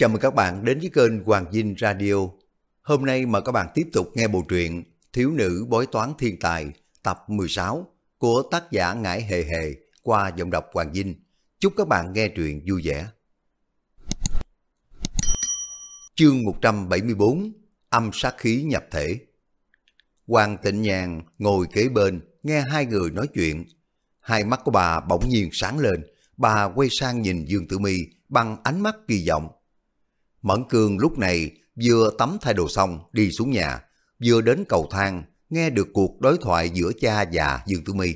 Chào mừng các bạn đến với kênh Hoàng Vinh Radio. Hôm nay mời các bạn tiếp tục nghe bộ truyện Thiếu nữ bói toán thiên tài tập 16 của tác giả Ngải Hề Hề qua giọng đọc Hoàng Vinh. Chúc các bạn nghe truyện vui vẻ. Chương 174 Âm sát khí nhập thể. Hoàng Tịnh Nhàn ngồi kế bên nghe hai người nói chuyện. Hai mắt của bà bỗng nhiên sáng lên, bà quay sang nhìn Dương Tử My bằng ánh mắt kỳ vọng. Mẫn Cương lúc này vừa tắm thay đồ xong đi xuống nhà, vừa đến cầu thang nghe được cuộc đối thoại giữa cha và Dương Tử My.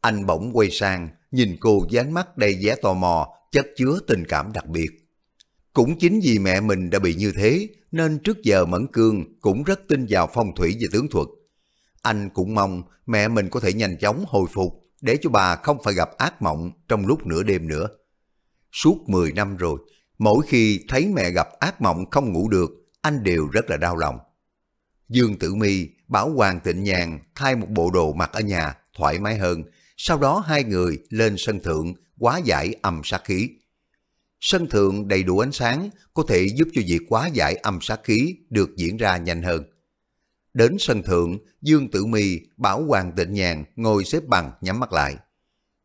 Anh bỗng quay sang nhìn cô với ánh mắt đầy vẻ tò mò chất chứa tình cảm đặc biệt. Cũng chính vì mẹ mình đã bị như thế nên trước giờ Mẫn Cương cũng rất tin vào phong thủy và tướng thuật. Anh cũng mong mẹ mình có thể nhanh chóng hồi phục để cho bà không phải gặp ác mộng trong lúc nửa đêm nữa. Suốt 10 năm rồi, mỗi khi thấy mẹ gặp ác mộng không ngủ được, anh đều rất là đau lòng. Dương Tử My bảo Hoàng Tịnh Nhàn thay một bộ đồ mặc ở nhà thoải mái hơn, sau đó hai người lên sân thượng hóa giải âm sát khí. Sân thượng đầy đủ ánh sáng có thể giúp cho việc hóa giải âm sát khí được diễn ra nhanh hơn. Đến sân thượng, Dương Tử My bảo Hoàng Tịnh Nhàn ngồi xếp bằng nhắm mắt lại.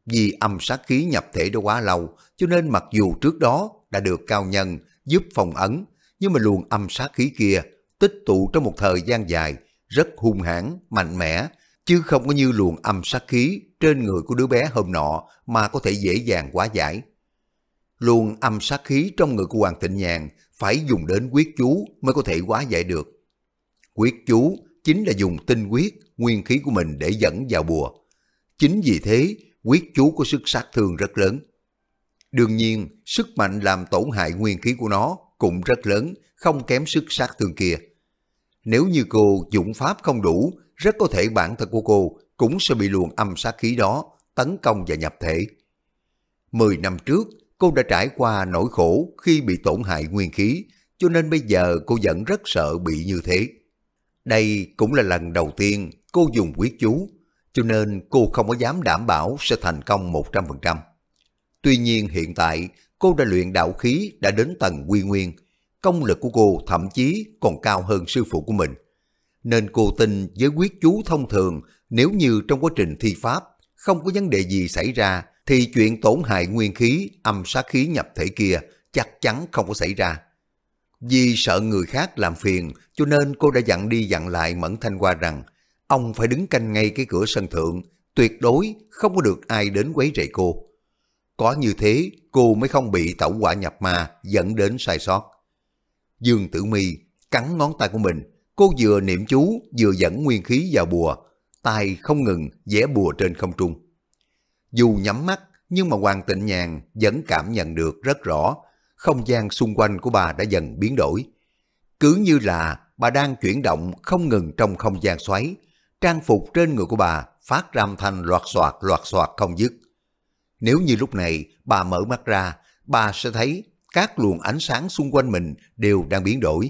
Vì âm sát khí nhập thể đã quá lâu, cho nên mặc dù trước đó đã được cao nhân giúp phong ấn, nhưng mà luồng âm sát khí kia tích tụ trong một thời gian dài, rất hung hãn, mạnh mẽ, chứ không có như luồng âm sát khí trên người của đứa bé hôm nọ mà có thể dễ dàng hóa giải. Luồng âm sát khí trong người của Hoàng Tịnh Nhàn phải dùng đến quyết chú mới có thể hóa giải được. Quyết chú chính là dùng tinh huyết, nguyên khí của mình để dẫn vào bùa. Chính vì thế, quyết chú có sức sát thương rất lớn. Đương nhiên, sức mạnh làm tổn hại nguyên khí của nó cũng rất lớn, không kém sức sát thương kia. Nếu như cô dụng pháp không đủ, rất có thể bản thân của cô cũng sẽ bị luồng âm sát khí đó tấn công và nhập thể. 10 năm trước, cô đã trải qua nỗi khổ khi bị tổn hại nguyên khí, cho nên bây giờ cô vẫn rất sợ bị như thế. Đây cũng là lần đầu tiên cô dùng quyết chú, cho nên cô không có dám đảm bảo sẽ thành công 100%. Tuy nhiên hiện tại, cô đã luyện đạo khí đã đến tầng quy nguyên, công lực của cô thậm chí còn cao hơn sư phụ của mình. Nên cô tin với quyết chú thông thường, nếu như trong quá trình thi pháp không có vấn đề gì xảy ra, thì chuyện tổn hại nguyên khí, âm sát khí nhập thể kia chắc chắn không có xảy ra. Vì sợ người khác làm phiền, cho nên cô đã dặn đi dặn lại Mẫn Thanh Hoa rằng ông phải đứng canh ngay cái cửa sân thượng, tuyệt đối không có được ai đến quấy rầy cô. Có như thế, cô mới không bị tẩu hỏa nhập ma dẫn đến sai sót. Dương Tử My cắn ngón tay của mình, cô vừa niệm chú vừa dẫn nguyên khí vào bùa, tay không ngừng vẽ bùa trên không trung. Dù nhắm mắt, nhưng mà Hoàng Tịnh Nhàn vẫn cảm nhận được rất rõ, không gian xung quanh của bà đã dần biến đổi. Cứ như là bà đang chuyển động không ngừng trong không gian xoáy, trang phục trên người của bà phát ra âm thanh loạt xoạt không dứt. Nếu như lúc này bà mở mắt ra, bà sẽ thấy các luồng ánh sáng xung quanh mình đều đang biến đổi,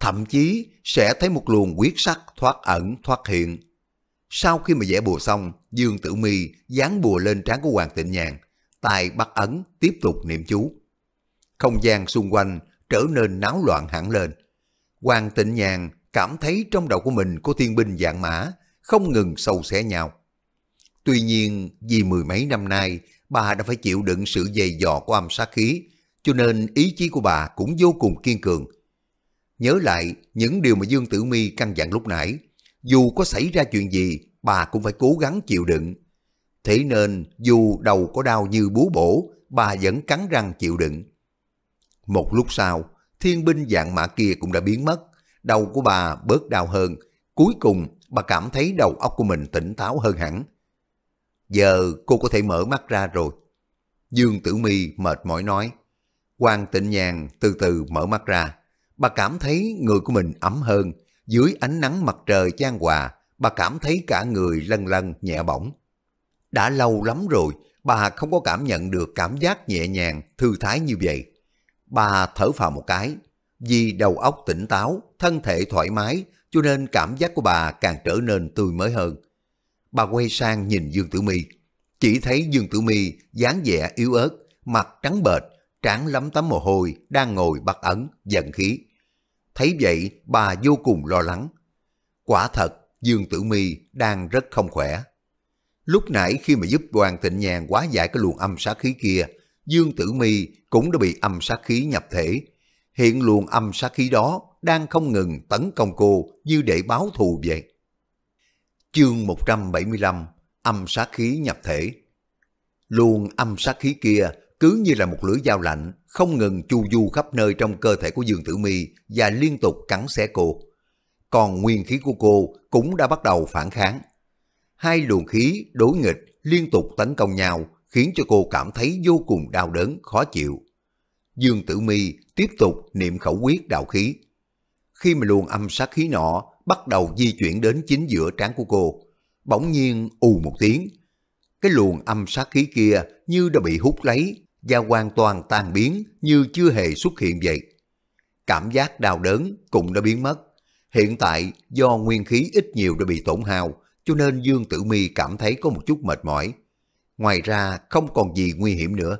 thậm chí sẽ thấy một luồng huyết sắc thoát ẩn thoát hiện. Sau khi mà vẽ bùa xong, Dương Tử My dán bùa lên trán của Hoàng Tịnh Nhàn, tay bắt ấn tiếp tục niệm chú. Không gian xung quanh trở nên náo loạn hẳn lên. Hoàng Tịnh Nhàn cảm thấy trong đầu của mình có thiên binh vạn mã, không ngừng xâu xé nhau. Tuy nhiên, vì 10 mấy năm nay, bà đã phải chịu đựng sự dày dò của âm sát khí, cho nên ý chí của bà cũng vô cùng kiên cường. Nhớ lại những điều mà Dương Tử My căn dặn lúc nãy, dù có xảy ra chuyện gì, bà cũng phải cố gắng chịu đựng. Thế nên, dù đầu có đau như búa bổ, bà vẫn cắn răng chịu đựng. Một lúc sau, thiên binh vạn mã kia cũng đã biến mất, đầu của bà bớt đau hơn, cuối cùng bà cảm thấy đầu óc của mình tỉnh táo hơn hẳn. Giờ cô có thể mở mắt ra rồi. Dương Tử My mệt mỏi nói. Hoàng Tịnh Nhàn từ từ mở mắt ra, bà cảm thấy người của mình ấm hơn, dưới ánh nắng mặt trời chan hòa, bà cảm thấy cả người lâng lâng nhẹ bỏng. Đã lâu lắm rồi, bà không có cảm nhận được cảm giác nhẹ nhàng, thư thái như vậy. Bà thở phào một cái, vì đầu óc tỉnh táo, thân thể thoải mái, cho nên cảm giác của bà càng trở nên tươi mới hơn. Bà quay sang nhìn Dương Tử My, chỉ thấy Dương Tử My dáng vẻ yếu ớt, mặt trắng bệch, trán lấm tấm mồ hôi, đang ngồi bắt ấn, giận khí. Thấy vậy, bà vô cùng lo lắng. Quả thật, Dương Tử My đang rất không khỏe. Lúc nãy khi mà giúp Hoàng Tịnh Nhàn hóa giải cái luồng âm sát khí kia, Dương Tử My cũng đã bị âm sát khí nhập thể. Hiện luồng âm sát khí đó đang không ngừng tấn công cô như để báo thù vậy. Chương 175, âm sát khí nhập thể. Luồng âm sát khí kia cứ như là một lưỡi dao lạnh, không ngừng chu du khắp nơi trong cơ thể của Dương Tử My và liên tục cắn xé cô. Còn nguyên khí của cô cũng đã bắt đầu phản kháng. Hai luồng khí đối nghịch liên tục tấn công nhau, khiến cho cô cảm thấy vô cùng đau đớn, khó chịu. Dương Tử My tiếp tục niệm khẩu quyết đạo khí. Khi mà luồng âm sát khí nọ bắt đầu di chuyển đến chính giữa trán của cô, bỗng nhiên ù một tiếng, cái luồng âm sát khí kia như đã bị hút lấy và hoàn toàn tan biến như chưa hề xuất hiện vậy. Cảm giác đau đớn cũng đã biến mất. Hiện tại do nguyên khí ít nhiều đã bị tổn hao, cho nên Dương Tử My cảm thấy có một chút mệt mỏi. Ngoài ra không còn gì nguy hiểm nữa.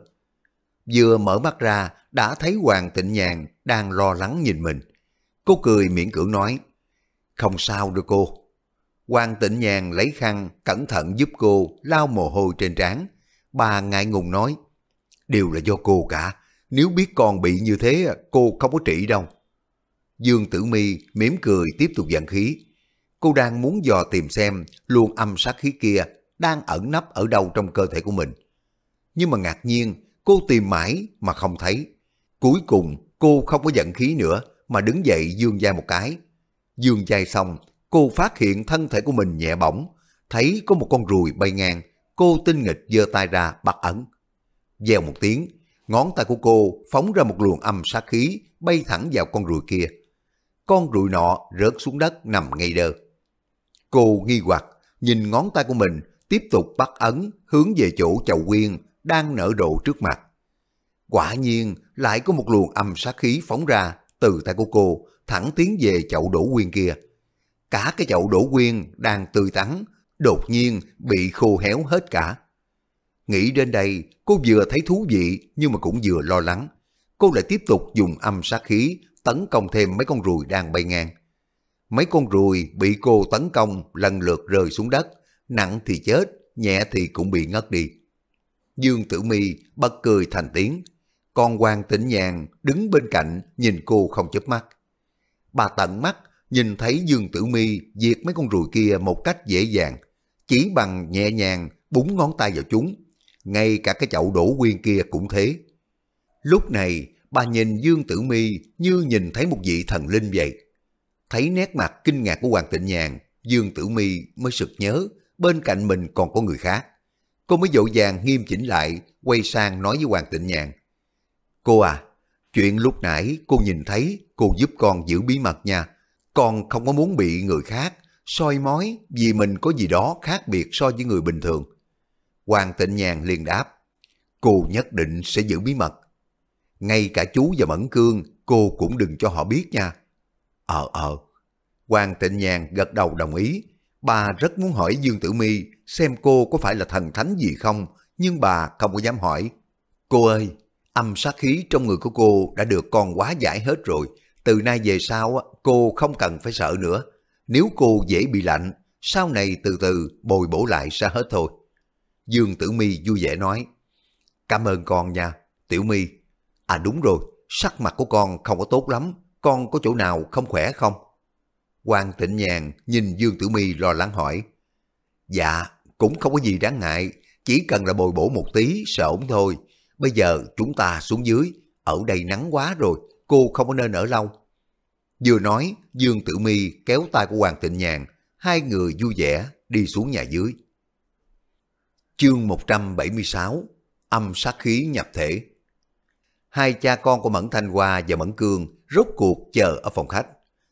Vừa mở mắt ra đã thấy Hoàng Tịnh Nhàn đang lo lắng nhìn mình. Cô cười miễn cưỡng nói, không sao đâu cô. Hoàng Tịnh Nhàn lấy khăn cẩn thận giúp cô lau mồ hôi trên trán. Bà ngại ngùng nói, đều là do cô cả. Nếu biết con bị như thế cô không có trị đâu. Dương Tử My mỉm cười tiếp tục vận khí. Cô đang muốn dò tìm xem luồng âm sát khí kia đang ẩn nấp ở đâu trong cơ thể của mình. Nhưng mà ngạc nhiên cô tìm mãi mà không thấy. Cuối cùng cô không có vận khí nữa mà đứng dậy dương vai một cái. Dương vai xong, cô phát hiện thân thể của mình nhẹ bỏng, thấy có một con ruồi bay ngang. Cô tinh nghịch giơ tay ra bắt ấn. Vèo một tiếng, ngón tay của cô phóng ra một luồng âm sát khí bay thẳng vào con ruồi kia. Con ruồi nọ rớt xuống đất nằm ngay đơ. Cô nghi hoặc nhìn ngón tay của mình, tiếp tục bắt ấn hướng về chỗ chậu quyên đang nở rộ trước mặt. Quả nhiên lại có một luồng âm sát khí phóng ra từ tay của cô, thẳng tiến về chậu đổ quyên kia. Cả cái chậu đổ quyên đang tươi tắn đột nhiên bị khô héo hết cả. Nghĩ đến đây, cô vừa thấy thú vị nhưng mà cũng vừa lo lắng. Cô lại tiếp tục dùng âm sát khí tấn công thêm mấy con ruồi đang bay ngang. Mấy con ruồi bị cô tấn công lần lượt rơi xuống đất, nặng thì chết, nhẹ thì cũng bị ngất đi. Dương Tử My bật cười thành tiếng. Con Hoàng Tịnh Nhàn đứng bên cạnh nhìn cô không chớp mắt. Bà tận mắt nhìn thấy Dương Tử My diệt mấy con ruồi kia một cách dễ dàng, chỉ bằng nhẹ nhàng búng ngón tay vào chúng. Ngay cả cái chậu đổ quyên kia cũng thế. Lúc này bà nhìn Dương Tử My như nhìn thấy một vị thần linh vậy. Thấy nét mặt kinh ngạc của Hoàng Tịnh Nhàn, Dương Tử My mới sực nhớ bên cạnh mình còn có người khác. Cô mới vội vàng nghiêm chỉnh lại, quay sang nói với Hoàng Tịnh Nhàn, cô à, chuyện lúc nãy cô nhìn thấy, cô giúp con giữ bí mật nha. Con không có muốn bị người khác soi mói vì mình có gì đó khác biệt so với người bình thường. Hoàng Tịnh Nhàn liền đáp, cô nhất định sẽ giữ bí mật. Ngay cả chú và Mẫn Cương cô cũng đừng cho họ biết nha. Hoàng Tịnh Nhàn gật đầu đồng ý. Bà rất muốn hỏi Dương Tử My xem cô có phải là thần thánh gì không, nhưng bà không có dám hỏi. Cô ơi, âm sát khí trong người của cô đã được con hóa giải hết rồi. Từ nay về sau cô không cần phải sợ nữa. Nếu cô dễ bị lạnh, sau này từ từ bồi bổ lại sẽ hết thôi. Dương Tử My vui vẻ nói, cảm ơn con nha, Tiểu My. À đúng rồi, sắc mặt của con không có tốt lắm, con có chỗ nào không khỏe không? Hoàng Tịnh Nhàn nhìn Dương Tử My lo lắng hỏi. Dạ, cũng không có gì đáng ngại, chỉ cần là bồi bổ một tí sẽ ổn thôi. Bây giờ chúng ta xuống dưới, ở đây nắng quá rồi, cô không có nên ở lâu. Vừa nói, Dương Tử My kéo tay của Hoàng Tịnh Nhàn, hai người vui vẻ đi xuống nhà dưới. Chương 176, âm sát khí nhập thể. Hai cha con của Mẫn Thanh Hoa và Mẫn Cương rốt cuộc chờ ở phòng khách.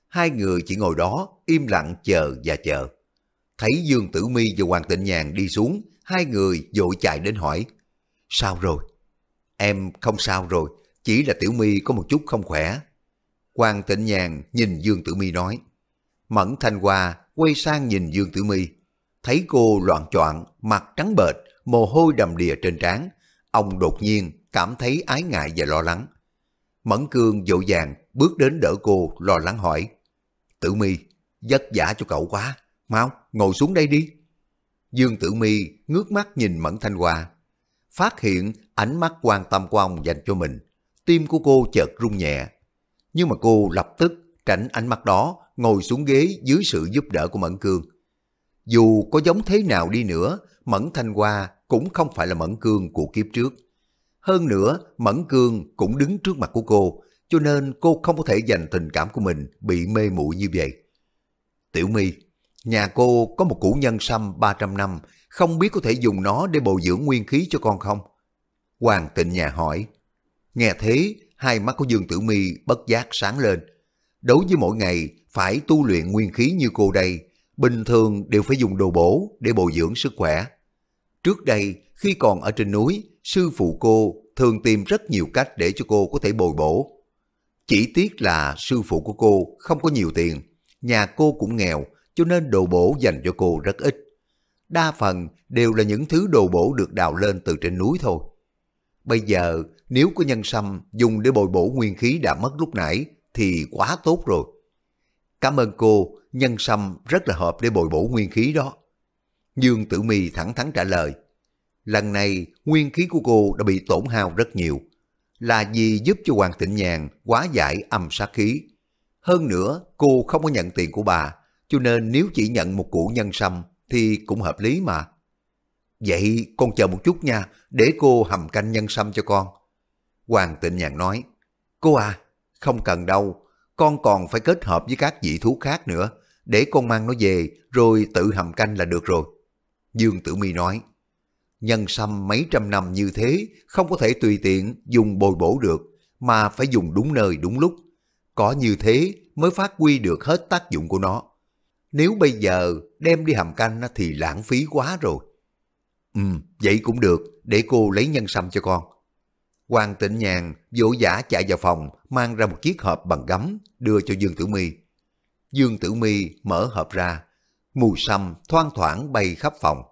Hai người chỉ ngồi đó im lặng chờ và chờ. Thấy Dương Tử My và Hoàng Tịnh Nhàn đi xuống, hai người vội chạy đến hỏi, sao rồi? Em không sao rồi, chỉ là Tiểu My có một chút không khỏe. Hoàng Tịnh Nhàn nhìn Dương Tử My nói. Mẫn Thanh Hoa quay sang nhìn Dương Tử My, thấy cô loạng choạng, mặt trắng bệch, mồ hôi đầm đìa trên trán, ông đột nhiên cảm thấy ái ngại và lo lắng. Mẫn Cương vội vàng bước đến đỡ cô, lo lắng hỏi: Tử My, vất vả cho cậu quá, mau ngồi xuống đây đi. Dương Tử My ngước mắt nhìn Mẫn Thanh Hoa, phát hiện ánh mắt quan tâm của ông dành cho mình, tim của cô chợt rung nhẹ. Nhưng mà cô lập tức tránh ánh mắt đó, ngồi xuống ghế dưới sự giúp đỡ của Mẫn Cương. Dù có giống thế nào đi nữa, Mẫn Thanh Hoa cũng không phải là Mẫn Cương của kiếp trước. Hơn nữa, Mẫn Cương cũng đứng trước mặt của cô, cho nên cô không có thể dành tình cảm của mình bị mê muội như vậy. Tiểu My, nhà cô có một củ nhân sâm 300 năm, không biết có thể dùng nó để bồi dưỡng nguyên khí cho con không? Hoàng Tịnh Nhàn hỏi. Nghe thế, hai mắt của Dương Tử My bất giác sáng lên. Đối với mỗi ngày phải tu luyện nguyên khí như cô đây, bình thường đều phải dùng đồ bổ để bồi dưỡng sức khỏe. Trước đây, khi còn ở trên núi, sư phụ cô thường tìm rất nhiều cách để cho cô có thể bồi bổ. Chỉ tiếc là sư phụ của cô không có nhiều tiền, nhà cô cũng nghèo, cho nên đồ bổ dành cho cô rất ít. Đa phần đều là những thứ đồ bổ được đào lên từ trên núi thôi. Bây giờ, nếu có nhân sâm dùng để bồi bổ nguyên khí đã mất lúc nãy, thì quá tốt rồi. Cảm ơn cô, nhân sâm rất là hợp để bồi bổ nguyên khí đó. Dương Tử My thẳng thắn trả lời. Lần này, nguyên khí của cô đã bị tổn hao rất nhiều, là vì giúp cho Hoàng Tịnh Nhàn hóa giải âm sát khí. Hơn nữa, cô không có nhận tiền của bà, cho nên nếu chỉ nhận một củ nhân sâm thì cũng hợp lý mà. Vậy con chờ một chút nha, để cô hầm canh nhân sâm cho con. Hoàng Tịnh Nhàn nói. Cô à, không cần đâu, con còn phải kết hợp với các vị thuốc khác nữa, để con mang nó về rồi tự hầm canh là được rồi. Dương Tử My nói. Nhân sâm mấy trăm năm như thế không có thể tùy tiện dùng bồi bổ được, mà phải dùng đúng nơi đúng lúc. Có như thế mới phát huy được hết tác dụng của nó. Nếu bây giờ đem đi hầm canh thì lãng phí quá rồi. Vậy cũng được, để cô lấy nhân sâm cho con. Hoàng Tịnh Nhàn vội vã chạy vào phòng, mang ra một chiếc hộp bằng gấm đưa cho Dương Tử My. Dương Tử My mở hộp ra, mùi sâm thoang thoảng bay khắp phòng.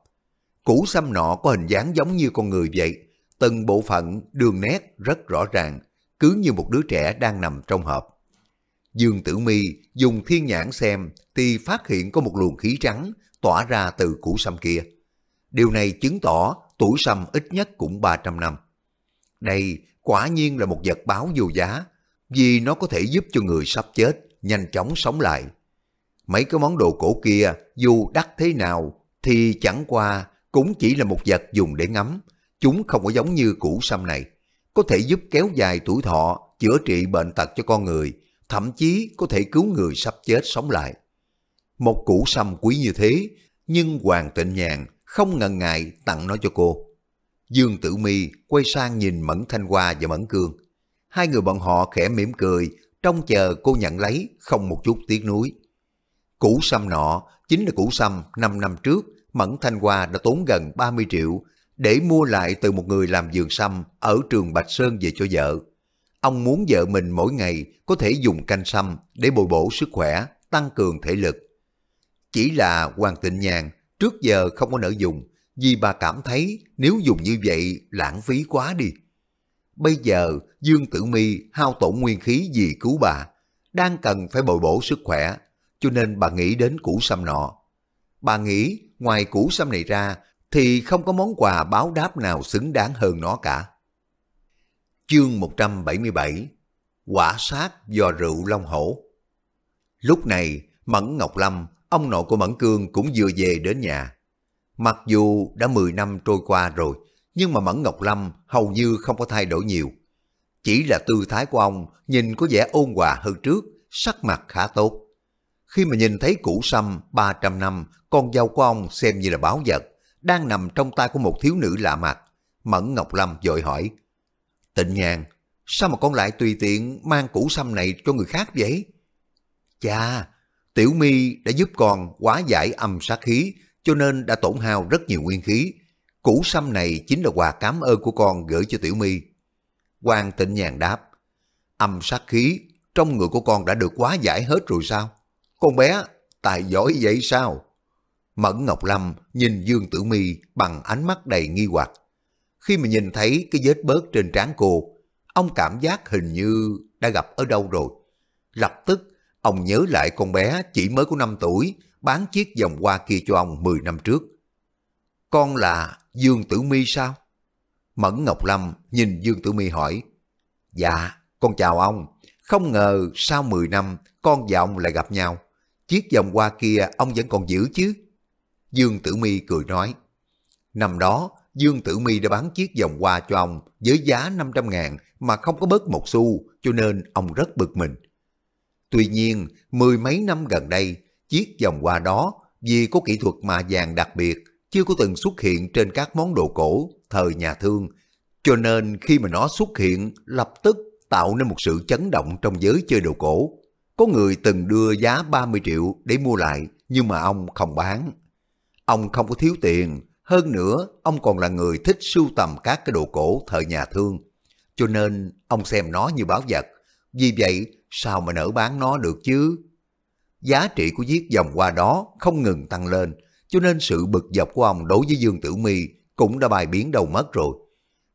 Củ sâm nọ có hình dáng giống như con người vậy, từng bộ phận đường nét rất rõ ràng, cứ như một đứa trẻ đang nằm trong hộp. Dương Tử My dùng thiên nhãn xem thì phát hiện có một luồng khí trắng tỏa ra từ củ sâm kia. Điều này chứng tỏ tuổi sâm ít nhất cũng 300 năm. Đây quả nhiên là một vật báo vô giá, vì nó có thể giúp cho người sắp chết nhanh chóng sống lại. Mấy cái món đồ cổ kia dù đắt thế nào thì chẳng qua cũng chỉ là một vật dùng để ngắm, chúng không có giống như củ sâm này, có thể giúp kéo dài tuổi thọ, chữa trị bệnh tật cho con người, thậm chí có thể cứu người sắp chết sống lại. Một củ sâm quý như thế, nhưng Hoàng Tịnh Nhàn không ngần ngại tặng nó cho cô. Dương Tử My quay sang nhìn Mẫn Thanh Hoa và Mẫn Cương. Hai người bọn họ khẽ mỉm cười, trông chờ cô nhận lấy không một chút tiếc nuối. Củ sâm nọ chính là củ sâm 5 năm trước Mẫn Thanh Hoa đã tốn gần 30 triệu để mua lại từ một người làm vườn sâm ở Trường Bạch Sơn về cho vợ. Ông muốn vợ mình mỗi ngày có thể dùng canh sâm để bồi bổ sức khỏe, tăng cường thể lực. Chỉ là Hoàng Tịnh Nhàn trước giờ không có nỡ dùng, vì bà cảm thấy nếu dùng như vậy lãng phí quá đi. Bây giờ Dương Tử My hao tổn nguyên khí vì cứu bà, đang cần phải bồi bổ sức khỏe, cho nên bà nghĩ đến củ sâm nọ. Bà nghĩ ngoài củ sâm này ra thì không có món quà báo đáp nào xứng đáng hơn nó cả. Chương 177. Quả sát do rượu long hổ. Lúc này Mẫn Ngọc Lâm, ông nội của Mẫn Cương, cũng vừa về đến nhà. Mặc dù đã 10 năm trôi qua rồi, nhưng mà Mẫn Ngọc Lâm hầu như không có thay đổi nhiều. Chỉ là tư thái của ông nhìn có vẻ ôn hòa hơn trước, sắc mặt khá tốt. Khi mà nhìn thấy củ sâm 300 năm, con dâu của ông xem như là báu vật, đang nằm trong tay của một thiếu nữ lạ mặt, Mẫn Ngọc Lâm vội hỏi. Tịnh Nhàn, sao mà con lại tùy tiện mang củ sâm này cho người khác vậy? Chà, Tiểu My đã giúp con hóa giải âm sát khí, cho nên đã tổn hao rất nhiều nguyên khí. Củ sâm này chính là quà cảm ơn của con gửi cho Tiểu My. Hoàng Tịnh Nhàn đáp. Âm sát khí trong người của con đã được hóa giải hết rồi sao? Con bé tài giỏi vậy sao? Mẫn Ngọc Lâm nhìn Dương Tử My bằng ánh mắt đầy nghi hoặc. khi mà nhìn thấy cái vết bớt trên trán cô, ông cảm giác hình như đã gặp ở đâu rồi. Lập tức, ông nhớ lại con bé chỉ mới có 5 tuổi bán chiếc vòng hoa kia cho ông 10 năm trước. Con là Dương Tử My sao? Mẫn Ngọc Lâm nhìn Dương Tử My hỏi. Dạ, con chào ông. Không ngờ sau 10 năm con và ông lại gặp nhau. Chiếc vòng hoa kia ông vẫn còn giữ chứ? Dương Tử My cười nói. Năm đó, Dương Tử My đã bán chiếc vòng hoa cho ông với giá 500.000 mà không có bớt một xu, cho nên ông rất bực mình. Tuy nhiên, mười mấy năm gần đây, chiếc vòng hoa đó vì có kỹ thuật mạ vàng đặc biệt chưa có từng xuất hiện trên các món đồ cổ thời nhà Thương, cho nên khi mà nó xuất hiện lập tức tạo nên một sự chấn động trong giới chơi đồ cổ. Có người từng đưa giá 30 triệu để mua lại, nhưng mà ông không bán. Ông không có thiếu tiền, hơn nữa ông còn là người thích sưu tầm các cái đồ cổ thời nhà Thương, cho nên ông xem nó như báu vật. Vì vậy sao mà nỡ bán nó được chứ? Giá trị của chiếc vòng hoa đó không ngừng tăng lên, cho nên sự bực dọc của ông đối với Dương Tử My cũng đã bài biến đầu mất rồi.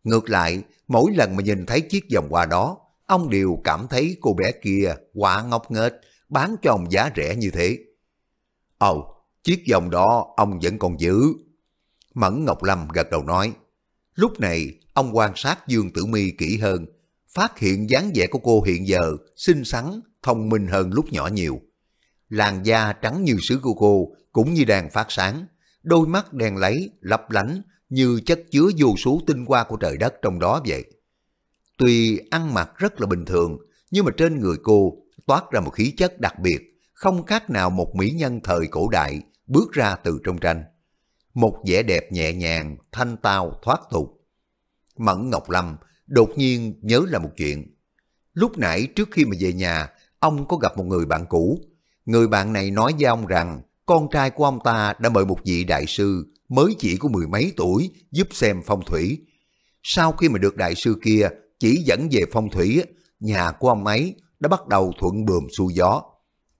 Ngược lại, mỗi lần mà nhìn thấy chiếc vòng hoa đó, ông đều cảm thấy cô bé kia quá ngốc nghếch, bán cho ông giá rẻ như thế. Ồ, chiếc vòng đó ông vẫn còn giữ. Mẫn Ngọc Lâm gật đầu nói. Lúc này, ông quan sát Dương Tử My kỹ hơn, phát hiện dáng vẻ của cô hiện giờ xinh xắn, thông minh hơn lúc nhỏ nhiều. Làn da trắng như sứ của cô cũng như đang phát sáng, đôi mắt đen láy lấp lánh như chất chứa vô số tinh hoa của trời đất trong đó vậy. Tuy ăn mặc rất là bình thường, nhưng mà trên người cô toát ra một khí chất đặc biệt, không khác nào một mỹ nhân thời cổ đại bước ra từ trong tranh. Một vẻ đẹp nhẹ nhàng, thanh tao, thoát tục. Mẫn Ngọc Lâm đột nhiên nhớ là một chuyện. Lúc nãy trước khi mà về nhà, ông có gặp một người bạn cũ. Người bạn này nói với ông rằng con trai của ông ta đã mời một vị đại sư mới chỉ có 10 mấy tuổi giúp xem phong thủy. Sau khi mà được đại sư kia chỉ dẫn về phong thủy, nhà của ông ấy đã bắt đầu thuận buồm xuôi gió.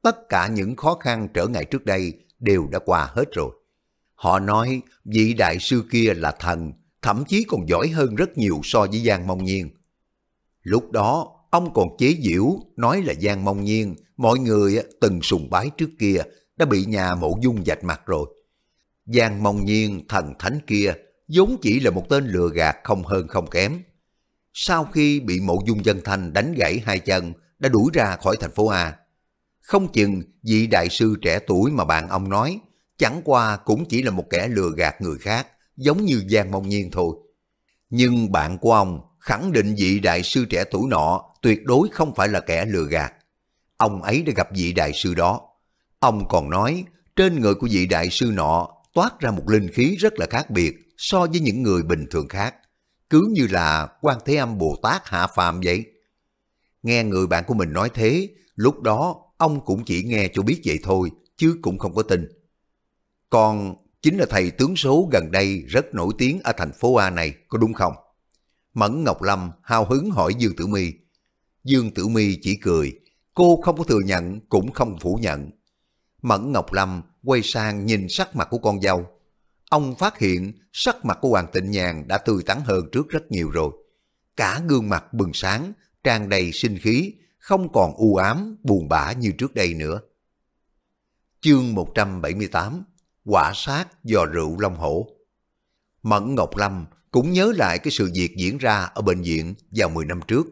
Tất cả những khó khăn trở ngại trước đây đều đã qua hết rồi. Họ nói vị đại sư kia là thần, thậm chí còn giỏi hơn rất nhiều so với Giang Mộng Nhiên. Lúc đó, ông còn chế giễu nói là Giang Mộng Nhiên, mọi người từng sùng bái trước kia đã bị nhà Mộ Dung vạch mặt rồi. Giang Mộng Nhiên thần thánh kia vốn chỉ là một tên lừa gạt không hơn không kém. Sau khi bị Mộ Dung Dân Thanh đánh gãy hai chân, đã đuổi ra khỏi thành phố A. Không chừng vị đại sư trẻ tuổi mà bạn ông nói, chẳng qua cũng chỉ là một kẻ lừa gạt người khác, giống như Giang Mộng Nhiên thôi. Nhưng bạn của ông khẳng định vị đại sư trẻ tuổi nọ tuyệt đối không phải là kẻ lừa gạt. Ông ấy đã gặp vị đại sư đó. Ông còn nói trên người của vị đại sư nọ toát ra một linh khí rất là khác biệt so với những người bình thường khác, cứ như là Quan Thế Âm Bồ Tát hạ phàm vậy. Nghe người bạn của mình nói thế, lúc đó ông cũng chỉ nghe cho biết vậy thôi, chứ cũng không có tin. Còn chính là thầy tướng số gần đây rất nổi tiếng ở thành phố A này, có đúng không? Mẫn Ngọc Lâm hào hứng hỏi Dương Tử My. Dương Tử My chỉ cười, cô không có thừa nhận cũng không phủ nhận. Mẫn Ngọc Lâm quay sang nhìn sắc mặt của con dâu. Ông phát hiện sắc mặt của Hoàng Tịnh Nhàn đã tươi tắn hơn trước rất nhiều rồi. Cả gương mặt bừng sáng, tràn đầy sinh khí, không còn u ám, buồn bã như trước đây nữa. Chương 178, Quả sát do rượu long hổ. Mẫn Ngọc Lâm cũng nhớ lại cái sự việc diễn ra ở bệnh viện vào 10 năm trước.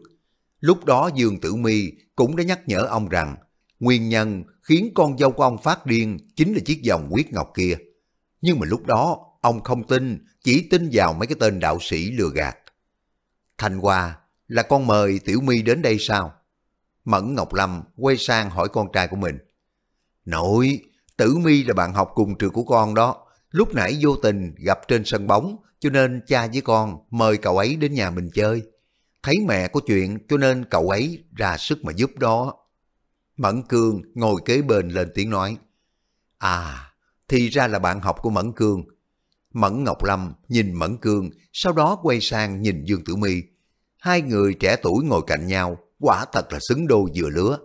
Lúc đó Dương Tử My cũng đã nhắc nhở ông rằng nguyên nhân khiến con dâu của ông phát điên chính là chiếc vòng huyết ngọc kia. Nhưng mà lúc đó ông không tin, chỉ tin vào mấy cái tên đạo sĩ lừa gạt. Thanh Hoa, là con mời Tiểu My đến đây sao? Mẫn Ngọc Lâm quay sang hỏi con trai của mình. Nội, Tử My là bạn học cùng trường của con đó. Lúc nãy vô tình gặp trên sân bóng, cho nên cha với con mời cậu ấy đến nhà mình chơi. Thấy mẹ có chuyện cho nên cậu ấy ra sức mà giúp đó. Mẫn Cương ngồi kế bên lên tiếng nói. À, thì ra là bạn học của Mẫn Cương. Mẫn Ngọc Lâm nhìn Mẫn Cương, sau đó quay sang nhìn Dương Tử My. Hai người trẻ tuổi ngồi cạnh nhau, quả thật là xứng đôi vừa lứa.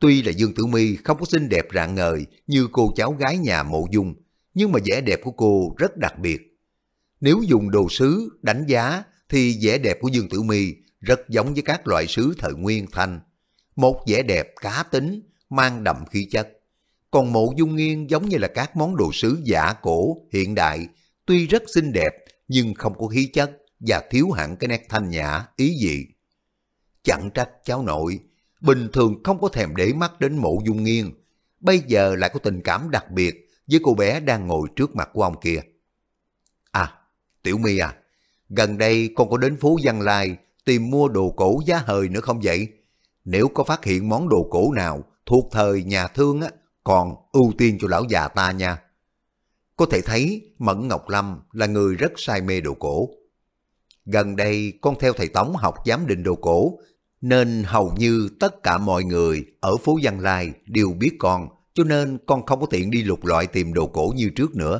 Tuy là Dương Tử My không có xinh đẹp rạng ngời như cô cháu gái nhà Mộ Dung, nhưng mà vẻ đẹp của cô rất đặc biệt. Nếu dùng đồ sứ đánh giá thì vẻ đẹp của Dương Tử My rất giống với các loại sứ thời Nguyên Thanh. Một vẻ đẹp cá tính, mang đậm khí chất. Còn Mộ Dung Nghiêng giống như là các món đồ sứ giả cổ, hiện đại, tuy rất xinh đẹp nhưng không có khí chất và thiếu hẳn cái nét thanh nhã, ý dị. Chẳng trách cháu nội, bình thường không có thèm để mắt đến Mộ Dung Nghiêng, bây giờ lại có tình cảm đặc biệt với cô bé đang ngồi trước mặt của ông kia. À, Tiểu My à, gần đây con có đến phố Văn Lai tìm mua đồ cổ giá hời nữa không vậy? Nếu có phát hiện món đồ cổ nào thuộc thời nhà thương á, còn ưu tiên cho lão già ta nha. Có thể thấy Mẫn Ngọc Lâm là người rất say mê đồ cổ. Gần đây con theo thầy Tống học giám định đồ cổ, nên hầu như tất cả mọi người ở phố Văn Lai đều biết con, cho nên con không có tiện đi lục lọi tìm đồ cổ như trước nữa.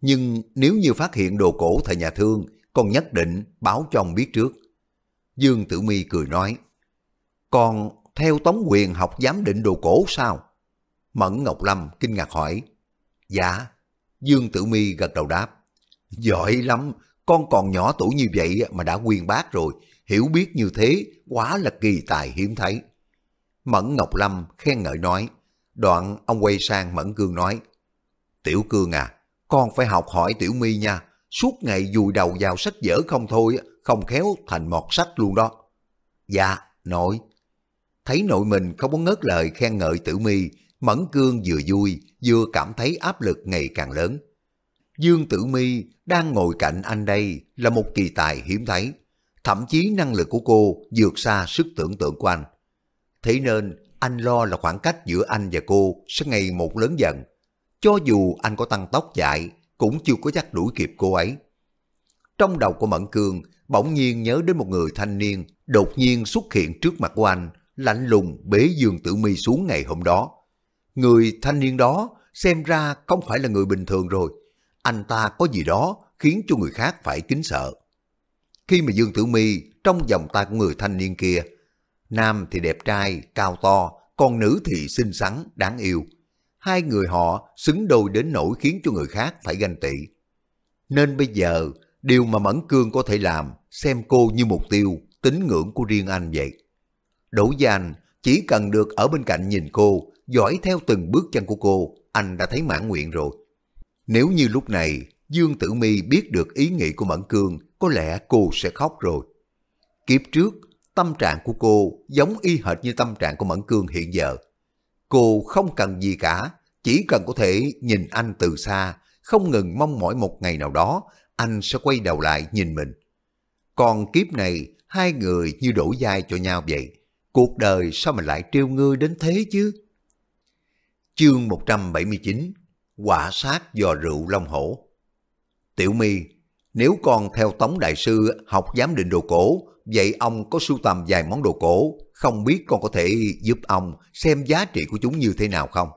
Nhưng nếu như phát hiện đồ cổ thời nhà thương, con nhất định báo cho ông biết trước. Dương Tử My cười nói, con theo Tống Quyền học giám định đồ cổ sao? Mẫn Ngọc Lâm kinh ngạc hỏi. Dạ, Dương Tử My gật đầu đáp. Giỏi lắm, con còn nhỏ tuổi như vậy mà đã uyên bác rồi, hiểu biết như thế, quá là kỳ tài hiếm thấy. Mẫn Ngọc Lâm khen ngợi nói, đoạn ông quay sang Mẫn Cương nói, Tiểu Cương à, con phải học hỏi Tiểu My nha, suốt ngày vùi đầu vào sách vở không thôi, không khéo thành mọt sách luôn đó. Dạ, nội. Thấy nội mình không có ngớt lời khen ngợi Tử My, Mẫn Cương vừa vui vừa cảm thấy áp lực ngày càng lớn. Dương Tử My đang ngồi cạnh anh đây là một kỳ tài hiếm thấy, thậm chí năng lực của cô vượt xa sức tưởng tượng của anh. Thế nên anh lo là khoảng cách giữa anh và cô sẽ ngày một lớn dần. Cho dù anh có tăng tốc chạy cũng chưa có chắc đuổi kịp cô ấy. Trong đầu của Mẫn Cương bỗng nhiên nhớ đến một người thanh niên đột nhiên xuất hiện trước mặt của anh, lạnh lùng bế Dương Tử My xuống ngày hôm đó. Người thanh niên đó xem ra không phải là người bình thường rồi. Anh ta có gì đó khiến cho người khác phải kính sợ. Khi mà Dương Tử My trong vòng tay của người thanh niên kia, nam thì đẹp trai, cao to, còn nữ thì xinh xắn, đáng yêu. Hai người họ xứng đôi đến nỗi khiến cho người khác phải ganh tị. Nên bây giờ, điều mà Mẫn Cương có thể làm, xem cô như mục tiêu, tín ngưỡng của riêng anh vậy. Đối với anh, chỉ cần được ở bên cạnh nhìn cô, dõi theo từng bước chân của cô, anh đã thấy mãn nguyện rồi. Nếu như lúc này Dương Tử My biết được ý nghĩ của Mẫn Cương, có lẽ cô sẽ khóc rồi. Kiếp trước, tâm trạng của cô giống y hệt như tâm trạng của Mẫn Cương hiện giờ. Cô không cần gì cả, chỉ cần có thể nhìn anh từ xa, không ngừng mong mỏi một ngày nào đó anh sẽ quay đầu lại nhìn mình. Còn kiếp này, hai người như đổi vai cho nhau vậy. Cuộc đời sao mà lại trêu ngươi đến thế chứ? Chương 179, Quả sát giò rượu Long Hổ. Tiểu My, nếu con theo Tống Đại Sư học giám định đồ cổ, vậy ông có sưu tầm vài món đồ cổ, không biết con có thể giúp ông xem giá trị của chúng như thế nào không?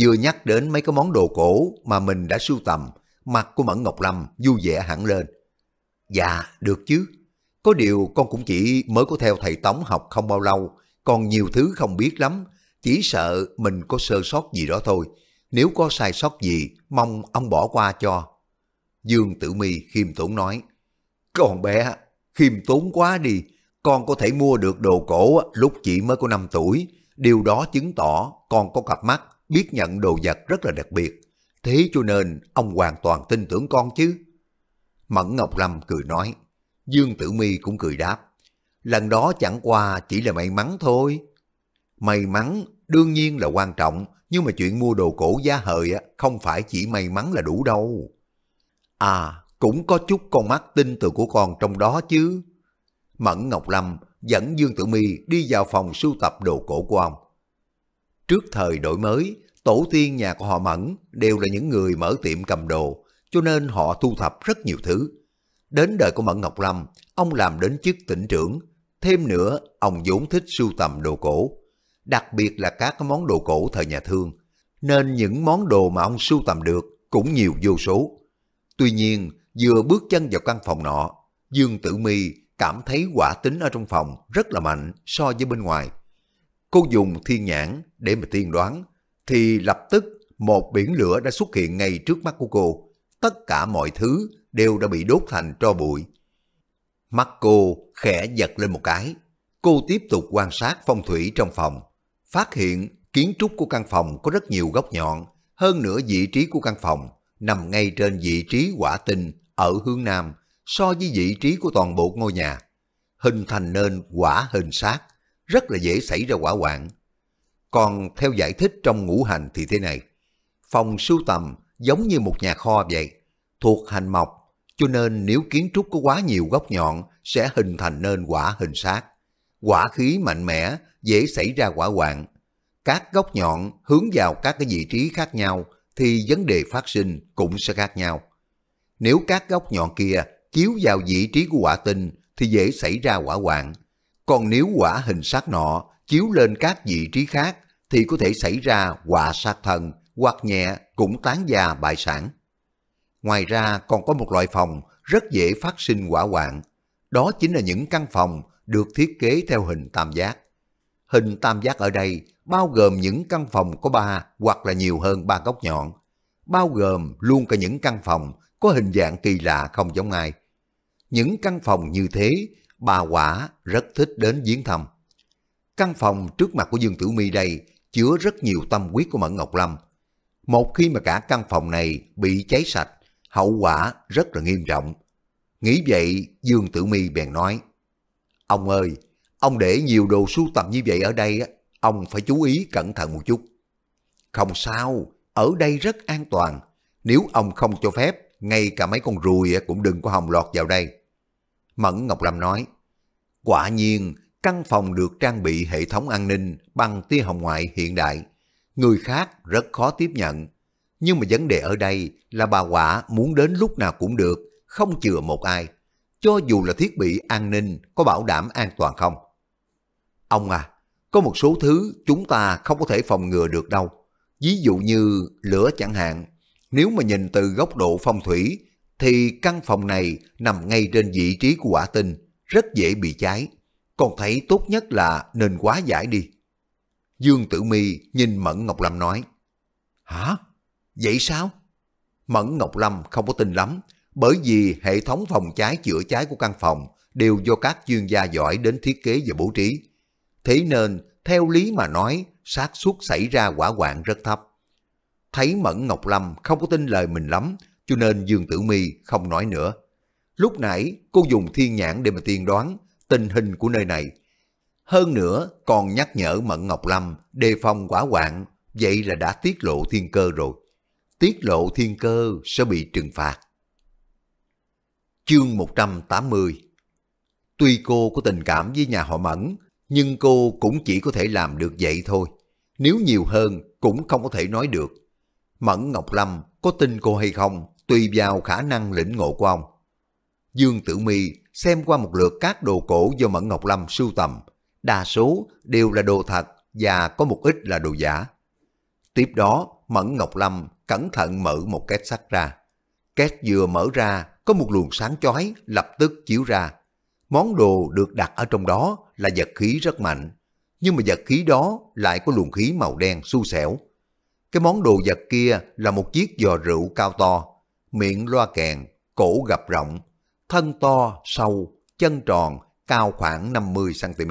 Vừa nhắc đến mấy cái món đồ cổ mà mình đã sưu tầm, mặt của Mẫn Ngọc Lâm vui vẻ hẳn lên. Dạ, được chứ. Có điều con cũng chỉ mới có theo thầy Tống học không bao lâu, còn nhiều thứ không biết lắm, chỉ sợ mình có sơ sót gì đó thôi. Nếu có sai sót gì, mong ông bỏ qua cho. Dương Tử My khiêm tốn nói, con bé, khiêm tốn quá đi, con có thể mua được đồ cổ lúc chị mới có 5 tuổi. Điều đó chứng tỏ con có cặp mắt, biết nhận đồ vật rất là đặc biệt. Thế cho nên ông hoàn toàn tin tưởng con chứ. Mẫn Ngọc Lâm cười nói, Dương Tử My cũng cười đáp, lần đó chẳng qua chỉ là may mắn thôi. May mắn đương nhiên là quan trọng, nhưng mà chuyện mua đồ cổ giá hời không phải chỉ may mắn là đủ đâu. À, cũng có chút con mắt tin từ của con trong đó chứ. Mẫn Ngọc Lâm dẫn Dương Tử My đi vào phòng sưu tập đồ cổ của ông. Trước thời đổi mới, tổ tiên nhà của họ Mẫn đều là những người mở tiệm cầm đồ, cho nên họ thu thập rất nhiều thứ. Đến đời của Mẫn Ngọc Lâm, ông làm đến chức tỉnh trưởng. Thêm nữa, ông vốn thích sưu tầm đồ cổ, đặc biệt là các món đồ cổ thời nhà thương, nên những món đồ mà ông sưu tầm được cũng nhiều vô số. Tuy nhiên, vừa bước chân vào căn phòng nọ, Dương Tử My cảm thấy quả tính ở trong phòng rất là mạnh so với bên ngoài. Cô dùng thiên nhãn để mà tiên đoán, thì lập tức một biển lửa đã xuất hiện ngay trước mắt của cô. Tất cả mọi thứ đều đã bị đốt thành tro bụi. Mắt cô khẽ giật lên một cái, cô tiếp tục quan sát phong thủy trong phòng, phát hiện kiến trúc của căn phòng có rất nhiều góc nhọn, hơn nữa vị trí của căn phòng nằm ngay trên vị trí hỏa tinh ở hướng nam so với vị trí của toàn bộ ngôi nhà, hình thành nên hỏa hình sát, rất là dễ xảy ra hỏa hoạn. Còn theo giải thích trong ngũ hành thì thế này, phòng sưu tầm giống như một nhà kho vậy, thuộc hành mộc, cho nên nếu kiến trúc có quá nhiều góc nhọn sẽ hình thành nên hỏa hình sát. Hỏa khí mạnh mẽ, dễ xảy ra hỏa hoạn. Các góc nhọn hướng vào các cái vị trí khác nhau thì vấn đề phát sinh cũng sẽ khác nhau. Nếu các góc nhọn kia chiếu vào vị trí của hỏa tinh thì dễ xảy ra hỏa hoạn. Còn nếu hỏa hình sát nọ chiếu lên các vị trí khác thì có thể xảy ra họa sát thân hoặc nhẹ cũng tán gia bại sản. Ngoài ra còn có một loại phòng rất dễ phát sinh hỏa hoạn. Đó chính là những căn phòng được thiết kế theo hình tam giác. Hình tam giác ở đây bao gồm những căn phòng có 3 hoặc là nhiều hơn 3 góc nhọn, bao gồm luôn cả những căn phòng có hình dạng kỳ lạ không giống ai. Những căn phòng như thế, bà quả rất thích đến viếng thăm. Căn phòng trước mặt của Dương Tử My đây chứa rất nhiều tâm huyết của Mẫn Ngọc Lâm. Một khi mà cả căn phòng này bị cháy sạch, hậu quả rất là nghiêm trọng. Nghĩ vậy, Dương Tử My bèn nói, ông ơi, ông để nhiều đồ sưu tầm như vậy ở đây, ông phải chú ý cẩn thận một chút. Không sao, ở đây rất an toàn. Nếu ông không cho phép, ngay cả mấy con ruồi cũng đừng có hòng lọt vào đây. Mẫn Ngọc Lâm nói, quả nhiên, căn phòng được trang bị hệ thống an ninh bằng tia hồng ngoại hiện đại. Người khác rất khó tiếp nhận. Nhưng mà vấn đề ở đây là bà quả muốn đến lúc nào cũng được, không chừa một ai. Cho dù là thiết bị an ninh có bảo đảm an toàn không? Ông à, có một số thứ chúng ta không có thể phòng ngừa được đâu. Ví dụ như lửa chẳng hạn, nếu mà nhìn từ góc độ phong thủy, thì căn phòng này nằm ngay trên vị trí của hỏa tinh, rất dễ bị cháy. Còn thấy tốt nhất là nên quá giải đi. Dương Tử My nhìn Mẫn Ngọc Lâm nói, hả? Vậy sao? Mẫn Ngọc Lâm không có tin lắm, bởi vì hệ thống phòng cháy chữa cháy của căn phòng đều do các chuyên gia giỏi đến thiết kế và bố trí. Thế nên, theo lý mà nói, xác suất xảy ra hỏa hoạn rất thấp. Thấy Mẫn Ngọc Lâm không có tin lời mình lắm, cho nên Dương Tử My không nói nữa. Lúc nãy, cô dùng thiên nhãn để mà tiên đoán tình hình của nơi này. Hơn nữa, còn nhắc nhở Mẫn Ngọc Lâm đề phòng hỏa hoạn, vậy là đã tiết lộ thiên cơ rồi. Tiết lộ thiên cơ sẽ bị trừng phạt. Chương 180. Tuy cô có tình cảm với nhà họ Mẫn, nhưng cô cũng chỉ có thể làm được vậy thôi. Nếu nhiều hơn cũng không có thể nói được. Mẫn Ngọc Lâm có tin cô hay không tùy vào khả năng lĩnh ngộ của ông. Dương Tử My xem qua một lượt các đồ cổ do Mẫn Ngọc Lâm sưu tầm. Đa số đều là đồ thật và có một ít là đồ giả. Tiếp đó Mẫn Ngọc Lâm cẩn thận mở một két sắt ra. Két vừa mở ra có một luồng sáng chói lập tức chiếu ra. Món đồ được đặt ở trong đó là vật khí rất mạnh, nhưng mà vật khí đó lại có luồng khí màu đen xui xẻo. Cái món đồ vật kia là một chiếc giò rượu cao to, miệng loa kèn, cổ gập rộng, thân to, sâu, chân tròn, cao khoảng 50 cm.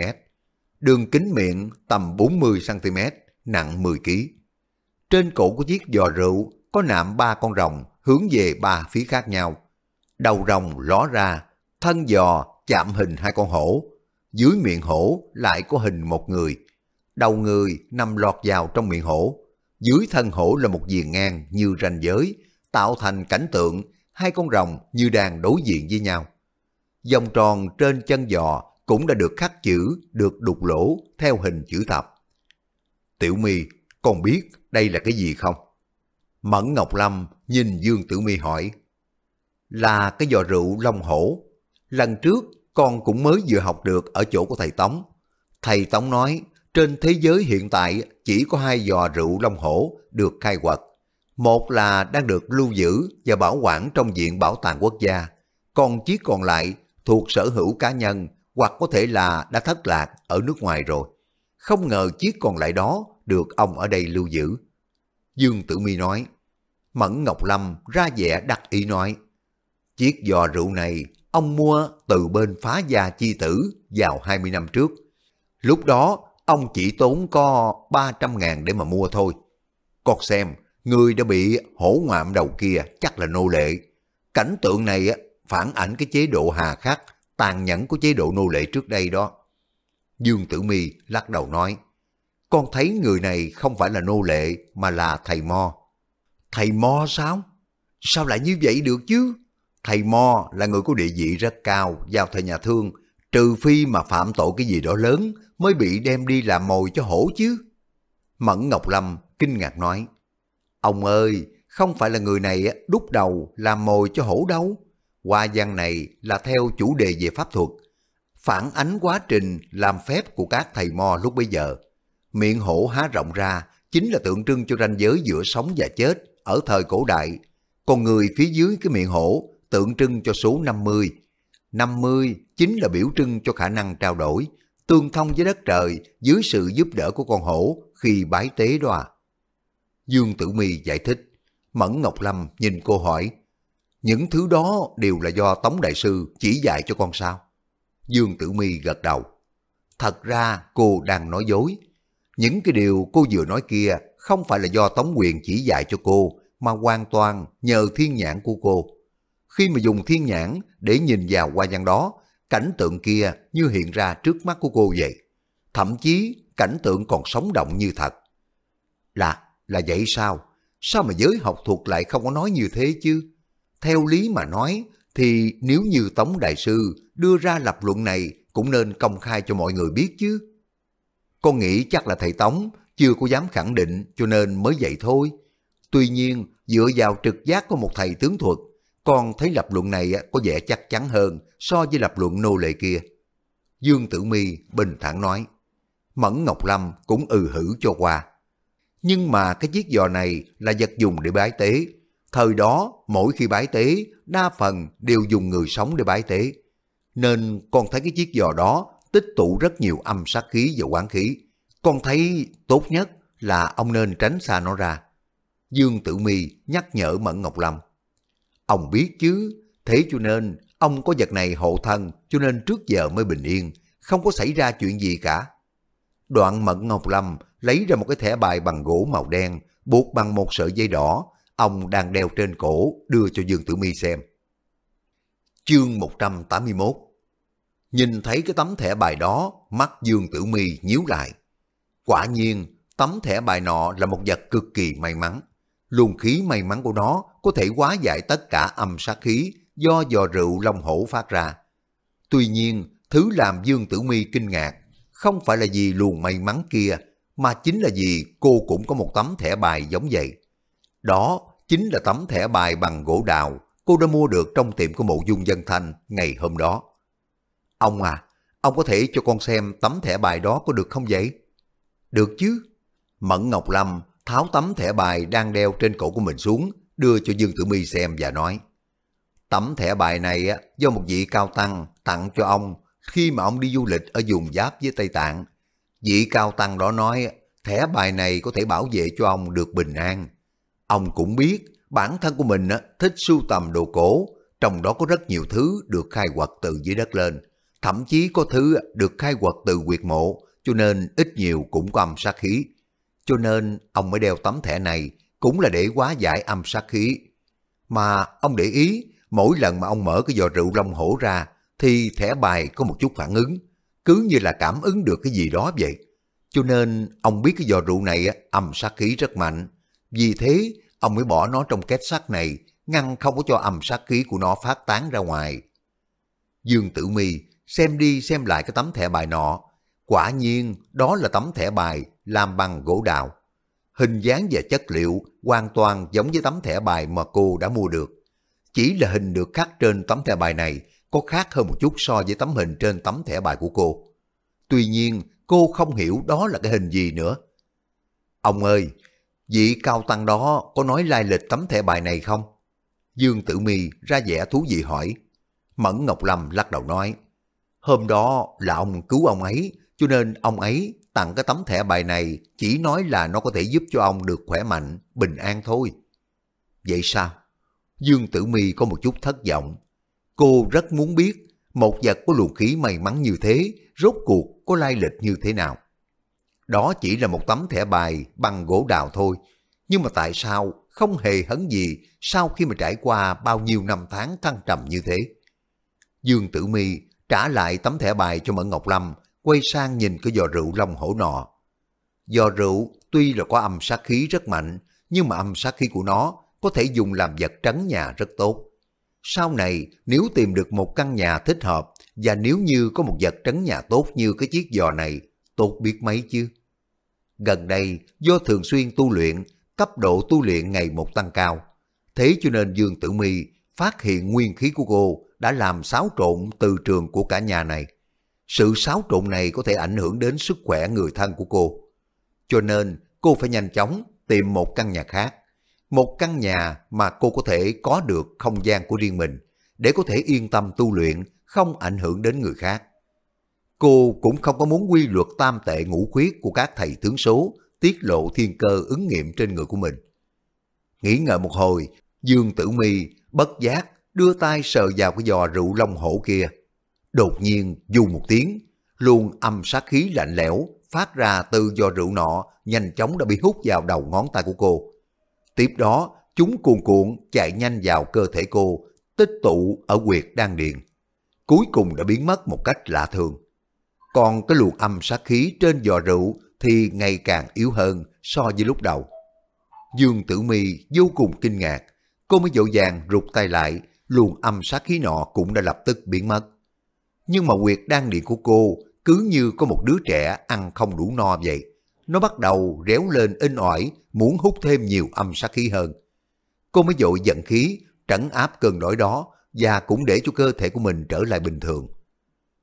Đường kính miệng tầm 40 cm, nặng 10 kg. Trên cổ của chiếc giò rượu có nạm 3 con rồng hướng về 3 phía khác nhau. Đầu rồng ló ra, thân giò chạm hình 2 con hổ, dưới miệng hổ lại có hình một người. Đầu người nằm lọt vào trong miệng hổ, dưới thân hổ là một viền ngang như ranh giới, tạo thành cảnh tượng 2 con rồng như đang đối diện với nhau. Vòng tròn trên chân giò cũng đã được khắc chữ, được đục lỗ theo hình chữ thập. Tiểu My, con biết đây là cái gì không? Mẫn Ngọc Lâm nhìn Dương Tử My hỏi. Là cái giò rượu long hổ. Lần trước con cũng mới vừa học được ở chỗ của thầy Tống. Thầy Tống nói trên thế giới hiện tại chỉ có 2 giò rượu long hổ được khai quật. Một là đang được lưu giữ và bảo quản trong Viện Bảo tàng Quốc gia. Còn chiếc còn lại thuộc sở hữu cá nhân hoặc có thể là đã thất lạc ở nước ngoài rồi. Không ngờ chiếc còn lại đó được ông ở đây lưu giữ. Dương Tử My nói. Mẫn Ngọc Lâm ra vẻ đắc ý nói. Chiếc giò rượu này ông mua từ bên Phá Gia Chi Tử vào 20 năm trước. Lúc đó ông chỉ tốn có 300.000 để mà mua thôi. Con xem, người đã bị hổ ngoạm đầu kia chắc là nô lệ. Cảnh tượng này phản ảnh cái chế độ hà khắc, tàn nhẫn của chế độ nô lệ trước đây đó. Dương Tử My lắc đầu nói, con thấy người này không phải là nô lệ mà là thầy Mo. Thầy Mo sao? Sao lại như vậy được chứ? Thầy Mo là người có địa vị rất cao vào thời nhà Thương, trừ phi mà phạm tội cái gì đó lớn mới bị đem đi làm mồi cho hổ chứ. Mẫn Ngọc Lâm kinh ngạc nói, ông ơi, không phải là người này đúc đầu làm mồi cho hổ đâu. Hoa văn này là theo chủ đề về pháp thuật, phản ánh quá trình làm phép của các thầy Mo lúc bấy giờ. Miệng hổ há rộng ra chính là tượng trưng cho ranh giới giữa sống và chết ở thời cổ đại. Còn người phía dưới cái miệng hổ tượng trưng cho số 50. 50 chính là biểu trưng cho khả năng trao đổi, tương thông với đất trời dưới sự giúp đỡ của con hổ khi bái tế đó à. Dương Tử My giải thích. Mẫn Ngọc Lâm nhìn cô hỏi, những thứ đó đều là do Tống Đại Sư chỉ dạy cho con sao? Dương Tử My gật đầu. Thật ra cô đang nói dối. Những cái điều cô vừa nói kia không phải là do Tống Quyền chỉ dạy cho cô, mà hoàn toàn nhờ thiên nhãn của cô. Khi mà dùng thiên nhãn để nhìn vào hoa văn đó, cảnh tượng kia như hiện ra trước mắt của cô vậy. Thậm chí cảnh tượng còn sống động như thật. Là vậy sao? Sao mà giới học thuật lại không có nói như thế chứ? Theo lý mà nói thì nếu như Tống Đại Sư đưa ra lập luận này cũng nên công khai cho mọi người biết chứ. Con nghĩ chắc là thầy Tống chưa có dám khẳng định cho nên mới vậy thôi. Tuy nhiên dựa vào trực giác của một thầy tướng thuật, con thấy lập luận này có vẻ chắc chắn hơn so với lập luận nô lệ kia. Dương Tử My bình thản nói. Mẫn Ngọc Lâm cũng ừ hử cho qua. Nhưng mà cái chiếc giò này là vật dùng để bái tế. Thời đó mỗi khi bái tế đa phần đều dùng người sống để bái tế. Nên con thấy cái chiếc giò đó tích tụ rất nhiều âm sát khí và oán khí. Con thấy tốt nhất là ông nên tránh xa nó ra. Dương Tử My nhắc nhở Mẫn Ngọc Lâm. Ông biết chứ, thế cho nên ông có vật này hộ thân cho nên trước giờ mới bình yên, không có xảy ra chuyện gì cả. Đoạn Mẫn Ngọc Lâm lấy ra một cái thẻ bài bằng gỗ màu đen buộc bằng một sợi dây đỏ ông đang đeo trên cổ đưa cho Dương Tử My xem. Chương 181. Nhìn thấy cái tấm thẻ bài đó, mắt Dương Tử My nhíu lại. Quả nhiên, tấm thẻ bài nọ là một vật cực kỳ may mắn. Luồng khí may mắn của nó có thể hóa giải tất cả âm sát khí do giò rượu long hổ phát ra. Tuy nhiên, thứ làm Dương Tử My kinh ngạc không phải là vì luồng may mắn kia, mà chính là vì cô cũng có một tấm thẻ bài giống vậy. Đó chính là tấm thẻ bài bằng gỗ đào cô đã mua được trong tiệm của Mộ Dung Dân Thanh ngày hôm đó. Ông à, ông có thể cho con xem tấm thẻ bài đó có được không vậy? Được chứ. Mẫn Ngọc Lâm tháo tấm thẻ bài đang đeo trên cổ của mình xuống, đưa cho Dương Tử My xem và nói. Tấm thẻ bài này do một vị cao tăng tặng cho ông khi mà ông đi du lịch ở vùng giáp với Tây Tạng. Vị cao tăng đó nói thẻ bài này có thể bảo vệ cho ông được bình an. Ông cũng biết bản thân của mình thích sưu tầm đồ cổ, trong đó có rất nhiều thứ được khai quật từ dưới đất lên, thậm chí có thứ được khai quật từ huyệt mộ, cho nên ít nhiều cũng có âm sát khí. Cho nên ông mới đeo tấm thẻ này cũng là để hóa giải âm sát khí. Mà ông để ý, mỗi lần mà ông mở cái giò rượu long hổ ra thì thẻ bài có một chút phản ứng, cứ như là cảm ứng được cái gì đó vậy. Cho nên ông biết cái giò rượu này âm sát khí rất mạnh. Vì thế ông mới bỏ nó trong két sắt này, ngăn không có cho âm sát khí của nó phát tán ra ngoài. Dương Tử My xem đi xem lại cái tấm thẻ bài nọ. Quả nhiên đó là tấm thẻ bài làm bằng gỗ đào. Hình dáng và chất liệu hoàn toàn giống với tấm thẻ bài mà cô đã mua được. Chỉ là hình được khắc trên tấm thẻ bài này có khác hơn một chút so với tấm hình trên tấm thẻ bài của cô. Tuy nhiên cô không hiểu đó là cái hình gì nữa. Ông ơi, vị cao tăng đó có nói lai lịch tấm thẻ bài này không? Dương Tử My ra vẻ thú vị hỏi. Mẫn Ngọc Lâm lắc đầu nói. Hôm đó là ông cứu ông ấy, cho nên ông ấy tặng cái tấm thẻ bài này chỉ nói là nó có thể giúp cho ông được khỏe mạnh, bình an thôi. Vậy sao? Dương Tử My có một chút thất vọng. Cô rất muốn biết một vật có luồng khí may mắn như thế rốt cuộc có lai lịch như thế nào. Đó chỉ là một tấm thẻ bài bằng gỗ đào thôi, nhưng mà tại sao không hề hấn gì sau khi mà trải qua bao nhiêu năm tháng thăng trầm như thế. Dương Tử My trả lại tấm thẻ bài cho Mẫn Ngọc Lâm, quay sang nhìn cái giò rượu long hổ nọ. Giò rượu tuy là có âm sát khí rất mạnh, nhưng mà âm sát khí của nó có thể dùng làm vật trấn nhà rất tốt. Sau này nếu tìm được một căn nhà thích hợp và nếu như có một vật trấn nhà tốt như cái chiếc giò này, tốt biết mấy chứ. Gần đây do thường xuyên tu luyện, cấp độ tu luyện ngày một tăng cao, thế cho nên Dương Tử My phát hiện nguyên khí của cô đã làm xáo trộn từ trường của cả nhà này. Sự xáo trộn này có thể ảnh hưởng đến sức khỏe người thân của cô. Cho nên cô phải nhanh chóng tìm một căn nhà khác, một căn nhà mà cô có thể có được không gian của riêng mình để có thể yên tâm tu luyện, không ảnh hưởng đến người khác. Cô cũng không có muốn quy luật tam tệ ngũ khuyết của các thầy tướng số tiết lộ thiên cơ ứng nghiệm trên người của mình. Nghĩ ngợi một hồi, Dương Tử My bất giác đưa tay sờ vào cái giò rượu long hổ kia. Đột nhiên dù một tiếng, luồng âm sát khí lạnh lẽo phát ra từ giò rượu nọ nhanh chóng đã bị hút vào đầu ngón tay của cô. Tiếp đó chúng cuồn cuộn chạy nhanh vào cơ thể cô, tích tụ ở huyệt đan điền, cuối cùng đã biến mất một cách lạ thường. Còn cái luồng âm sát khí trên giò rượu thì ngày càng yếu hơn so với lúc đầu. Dương Tử My vô cùng kinh ngạc, cô mới vội vàng rụt tay lại, luồng âm sát khí nọ cũng đã lập tức biến mất. Nhưng mà huyệt đan điền của cô cứ như có một đứa trẻ ăn không đủ no vậy, nó bắt đầu réo lên inh ỏi, muốn hút thêm nhiều âm sát khí hơn. Cô mới vội dẫn khí trấn áp cơn đói đó và cũng để cho cơ thể của mình trở lại bình thường.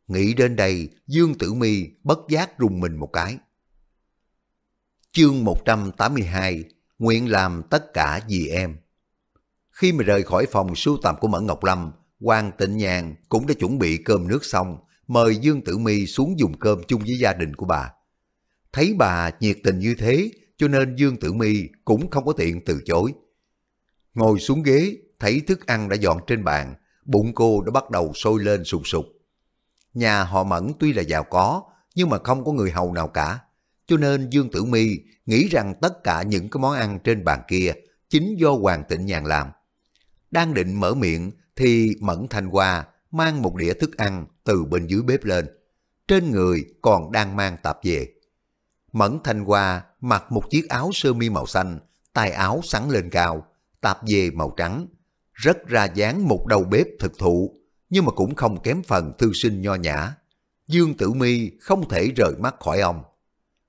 Nghĩ đến đây, Dương Tử My bất giác rùng mình một cái. Chương 182, Nguyện làm tất cả vì em. Khi mà rời khỏi phòng sưu tầm của Mẫn Ngọc Lâm, Hoàng Tịnh Nhàn cũng đã chuẩn bị cơm nước xong, mời Dương Tử My xuống dùng cơm chung với gia đình của bà. Thấy bà nhiệt tình như thế, cho nên Dương Tử My cũng không có tiện từ chối. Ngồi xuống ghế, thấy thức ăn đã dọn trên bàn, bụng cô đã bắt đầu sôi lên sục sục. Nhà họ Mẫn tuy là giàu có, nhưng mà không có người hầu nào cả. Cho nên Dương Tử My nghĩ rằng tất cả những cái món ăn trên bàn kia chính do Hoàng Tịnh Nhàn làm. Đang định mở miệng thì Mẫn Thanh Hoa mang một đĩa thức ăn từ bên dưới bếp lên. Trên người còn đang mang tạp về. Mẫn Thanh Hoa mặc một chiếc áo sơ mi màu xanh, tay áo sắn lên cao, tạp dề màu trắng, rất ra dáng một đầu bếp thực thụ, nhưng mà cũng không kém phần thư sinh nho nhã. Dương Tử My không thể rời mắt khỏi ông.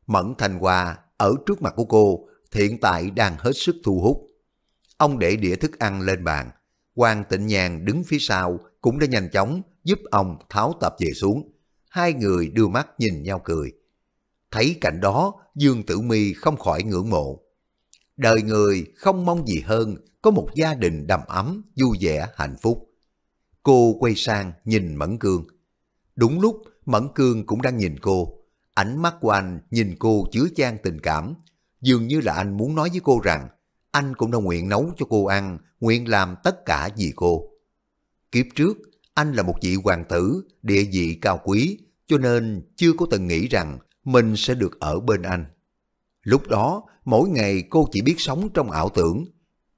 Mẫn Thanh Hoa ở trước mặt của cô hiện tại đang hết sức thu hút. Ông để đĩa thức ăn lên bàn, Hoàng Tịnh Nhàn đứng phía sau cũng đã nhanh chóng giúp ông tháo tạp dề xuống. Hai người đưa mắt nhìn nhau cười. Thấy cảnh đó, Dương Tử My không khỏi ngưỡng mộ. Đời người không mong gì hơn có một gia đình đầm ấm, vui vẻ, hạnh phúc. Cô quay sang nhìn Mẫn Cương. Đúng lúc Mẫn Cương cũng đang nhìn cô. Ánh mắt của anh nhìn cô chứa chan tình cảm. Dường như là anh muốn nói với cô rằng anh cũng đã nguyện nấu cho cô ăn, nguyện làm tất cả vì cô. Kiếp trước, anh là một vị hoàng tử, địa vị cao quý, cho nên chưa có từng nghĩ rằng mình sẽ được ở bên anh. Lúc đó, mỗi ngày cô chỉ biết sống trong ảo tưởng.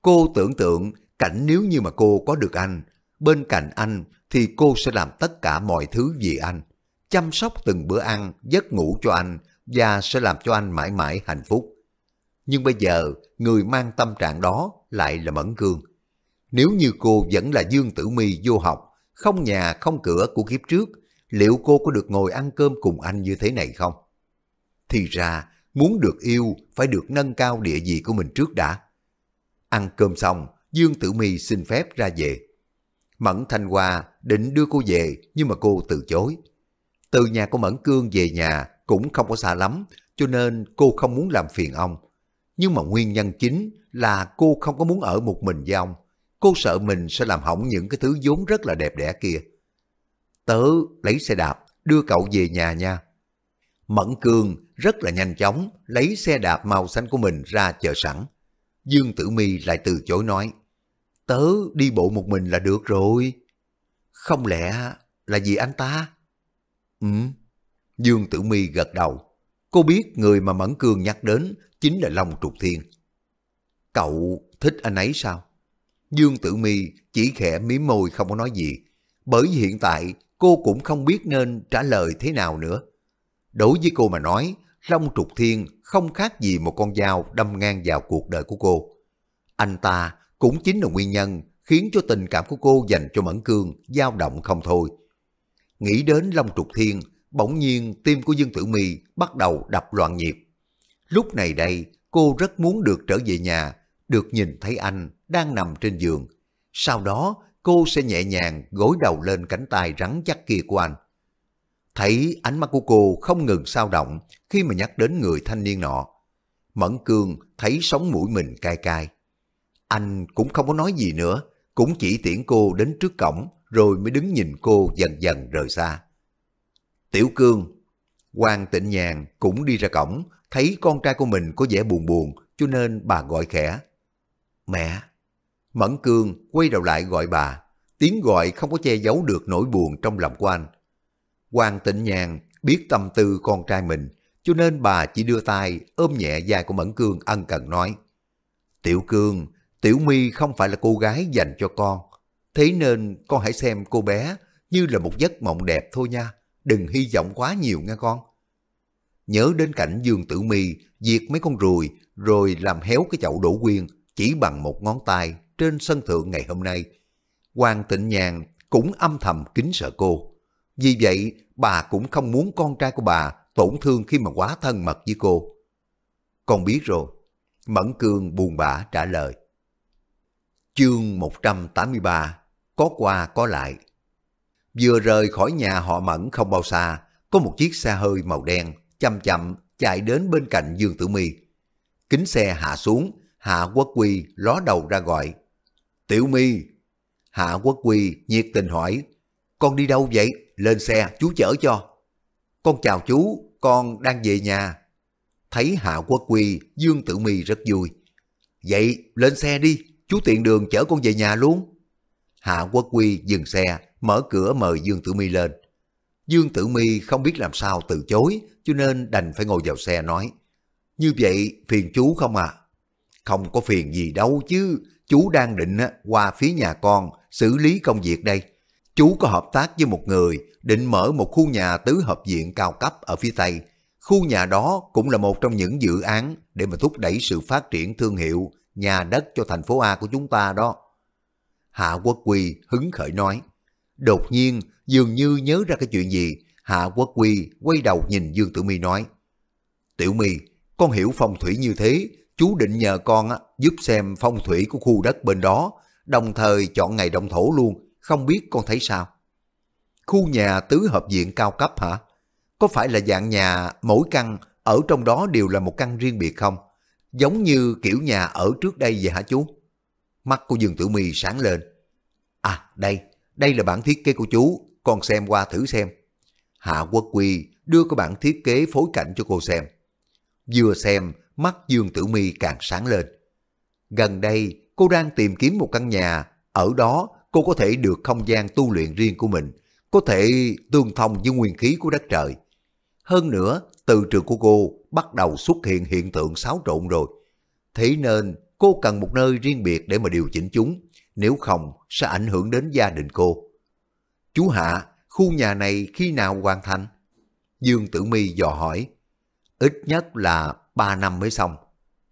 Cô tưởng tượng cảnh nếu như mà cô có được anh, bên cạnh anh thì cô sẽ làm tất cả mọi thứ vì anh, chăm sóc từng bữa ăn, giấc ngủ cho anh và sẽ làm cho anh mãi mãi hạnh phúc. Nhưng bây giờ, người mang tâm trạng đó lại là Mẫn Cương. Nếu như cô vẫn là Dương Tử My vô học, không nhà không cửa của kiếp trước, liệu cô có được ngồi ăn cơm cùng anh như thế này không? Thì ra, muốn được yêu phải được nâng cao địa vị của mình trước đã. Ăn cơm xong, Dương Tử My xin phép ra về. Mẫn Thanh Hoa định đưa cô về nhưng mà cô từ chối. Từ nhà của Mẫn Cương về nhà cũng không có xa lắm, cho nên cô không muốn làm phiền ông. Nhưng mà nguyên nhân chính là cô không có muốn ở một mình với ông. Cô sợ mình sẽ làm hỏng những cái thứ vốn rất là đẹp đẽ kia. Tớ lấy xe đạp đưa cậu về nhà nha. Mẫn Cương rất là nhanh chóng lấy xe đạp màu xanh của mình ra chờ sẵn. Dương Tử My lại từ chối nói, tớ đi bộ một mình là được rồi. Không lẽ là vì anh ta? Ừ. Dương Tử My gật đầu. Cô biết người mà Mẫn Cương nhắc đến chính là Long Trục Thiên. Cậu thích anh ấy sao? Dương Tử My chỉ khẽ mím môi không có nói gì, bởi vì hiện tại cô cũng không biết nên trả lời thế nào nữa. Đối với cô mà nói, Long Trục Thiên không khác gì một con dao đâm ngang vào cuộc đời của cô. Anh ta cũng chính là nguyên nhân khiến cho tình cảm của cô dành cho Mẫn Cương dao động không thôi. Nghĩ đến Long Trục Thiên, bỗng nhiên tim của Dương Tử My bắt đầu đập loạn nhịp. Lúc này đây, cô rất muốn được trở về nhà, được nhìn thấy anh đang nằm trên giường. Sau đó, cô sẽ nhẹ nhàng gối đầu lên cánh tay rắn chắc kia của anh. Thấy ánh mắt của cô không ngừng dao động khi mà nhắc đến người thanh niên nọ, Mẫn Cương thấy sống mũi mình cay cay. Anh cũng không có nói gì nữa, cũng chỉ tiễn cô đến trước cổng rồi mới đứng nhìn cô dần dần rời xa. Tiểu Cương, Hoàng Tịnh Nhàn cũng đi ra cổng, thấy con trai của mình có vẻ buồn buồn cho nên bà gọi khẽ. Mẹ! Mẫn Cương quay đầu lại gọi bà, tiếng gọi không có che giấu được nỗi buồn trong lòng của anh. Hoàng Tịnh Nhàn biết tâm tư con trai mình, cho nên bà chỉ đưa tay ôm nhẹ vai của Mẫn Cương ân cần nói. Tiểu Cương, Tiểu My không phải là cô gái dành cho con, thế nên con hãy xem cô bé như là một giấc mộng đẹp thôi nha, đừng hy vọng quá nhiều nha con. Nhớ đến cảnh Dương Tử My diệt mấy con ruồi rồi làm héo cái chậu đổ quyên chỉ bằng một ngón tay trên sân thượng ngày hôm nay, Hoàng Tịnh Nhàn cũng âm thầm kính sợ cô. Vì vậy, bà cũng không muốn con trai của bà tổn thương khi mà quá thân mật với cô. Con biết rồi, Mẫn Cương buồn bã trả lời. Chương 183, có qua có lại. Vừa rời khỏi nhà họ Mẫn không bao xa, có một chiếc xe hơi màu đen chậm chậm chạy đến bên cạnh Dương Tử My. Kính xe hạ xuống, Hạ Quốc Quy ló đầu ra gọi. Tiểu My! Hạ Quốc Quy nhiệt tình hỏi. Con đi đâu vậy? Lên xe, chú chở cho. Con chào chú, con đang về nhà. Thấy Hạ Quốc Quy, Dương Tử My rất vui. Vậy, lên xe đi, chú tiện đường chở con về nhà luôn. Hạ Quốc Quy dừng xe, mở cửa mời Dương Tử My lên. Dương Tử My không biết làm sao từ chối, cho nên đành phải ngồi vào xe nói. Như vậy, phiền chú không à? Không có phiền gì đâu chứ, chú đang định qua phía nhà con xử lý công việc đây. Chú có hợp tác với một người định mở một khu nhà tứ hợp viện cao cấp ở phía Tây. Khu nhà đó cũng là một trong những dự án để mà thúc đẩy sự phát triển thương hiệu nhà đất cho thành phố A của chúng ta đó. Hạ Quốc Quy hứng khởi nói. Đột nhiên dường như nhớ ra cái chuyện gì, Hạ Quốc Quy quay đầu nhìn Dương Tử My nói. Tiểu My, con hiểu phong thủy như thế, chú định nhờ con giúp xem phong thủy của khu đất bên đó, đồng thời chọn ngày động thổ luôn. Không biết con thấy sao? Khu nhà tứ hợp viện cao cấp hả? Có phải là dạng nhà mỗi căn ở trong đó đều là một căn riêng biệt không? Giống như kiểu nhà ở trước đây vậy hả chú? Mắt của Dương Tử My sáng lên. À đây là bản thiết kế của chú, con xem qua thử xem. Hạ Quốc Quy đưa cái bản thiết kế phối cảnh cho cô xem. Vừa xem, mắt Dương Tử My càng sáng lên. Gần đây cô đang tìm kiếm một căn nhà, ở đó cô có thể được không gian tu luyện riêng của mình, có thể tương thông với nguyên khí của đất trời. Hơn nữa, từ trường của cô bắt đầu xuất hiện hiện tượng xáo trộn rồi. Thế nên, cô cần một nơi riêng biệt để mà điều chỉnh chúng, nếu không sẽ ảnh hưởng đến gia đình cô. Chú Hạ, khu nhà này khi nào hoàn thành? Dương Tử My dò hỏi. Ít nhất là 3 năm mới xong.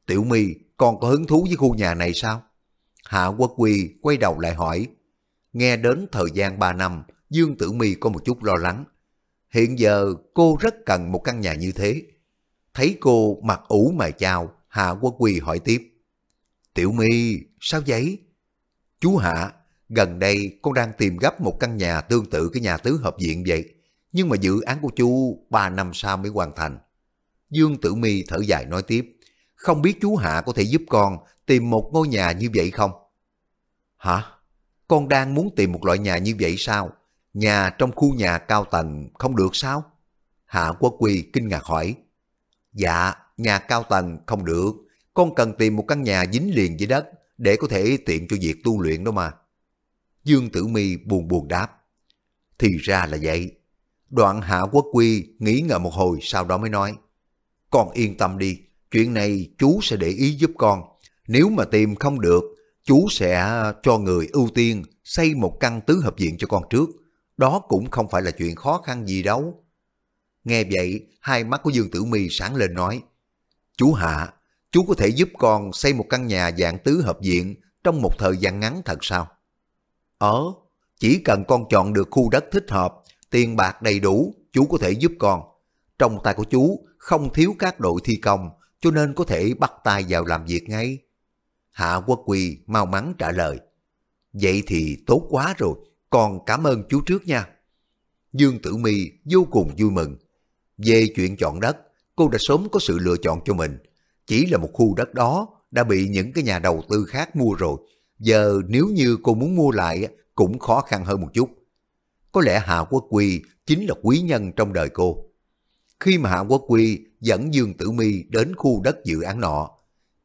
Tiểu My, con có hứng thú với khu nhà này sao? Hạ Quốc Quy quay đầu lại hỏi. Nghe đến thời gian 3 năm, Dương Tử My có một chút lo lắng. Hiện giờ cô rất cần một căn nhà như thế. Thấy cô mặt ủ mày chào, Hạ Quốc Quy hỏi tiếp. Tiểu My, sao vậy? Chú Hạ, gần đây con đang tìm gấp một căn nhà tương tự cái nhà tứ hợp viện vậy. Nhưng mà dự án của chú 3 năm sau mới hoàn thành. Dương Tử My thở dài nói tiếp. Không biết chú Hạ có thể giúp con tìm một ngôi nhà như vậy không? Hả? Con đang muốn tìm một loại nhà như vậy sao? Nhà trong khu nhà cao tầng không được sao? Hạ Quốc Quy kinh ngạc hỏi. Dạ, nhà cao tầng không được. Con cần tìm một căn nhà dính liền với đất để có thể tiện cho việc tu luyện đó mà. Dương Tử My buồn buồn đáp. Thì ra là vậy. Đoạn Hạ Quốc Quy nghĩ ngợi một hồi sau đó mới nói, con yên tâm đi, chuyện này chú sẽ để ý giúp con. Nếu mà tìm không được, chú sẽ cho người ưu tiên xây một căn tứ hợp viện cho con trước. Đó cũng không phải là chuyện khó khăn gì đâu. Nghe vậy, hai mắt của Dương Tử My sáng lên nói, chú Hạ, chú có thể giúp con xây một căn nhà dạng tứ hợp viện trong một thời gian ngắn thật sao? Chỉ cần con chọn được khu đất thích hợp, tiền bạc đầy đủ, chú có thể giúp con. Trong tay của chú không thiếu các đội thi công, cho nên có thể bắt tay vào làm việc ngay. Hạ Quốc Quy mau mắn trả lời, vậy thì tốt quá rồi, con cảm ơn chú trước nha. Dương Tử My vô cùng vui mừng. Về chuyện chọn đất, cô đã sớm có sự lựa chọn cho mình. Chỉ là một khu đất đó đã bị những cái nhà đầu tư khác mua rồi. Giờ nếu như cô muốn mua lại cũng khó khăn hơn một chút. Có lẽ Hạ Quốc Quy chính là quý nhân trong đời cô. Khi mà Hạ Quốc Quy dẫn Dương Tử My đến khu đất dự án nọ,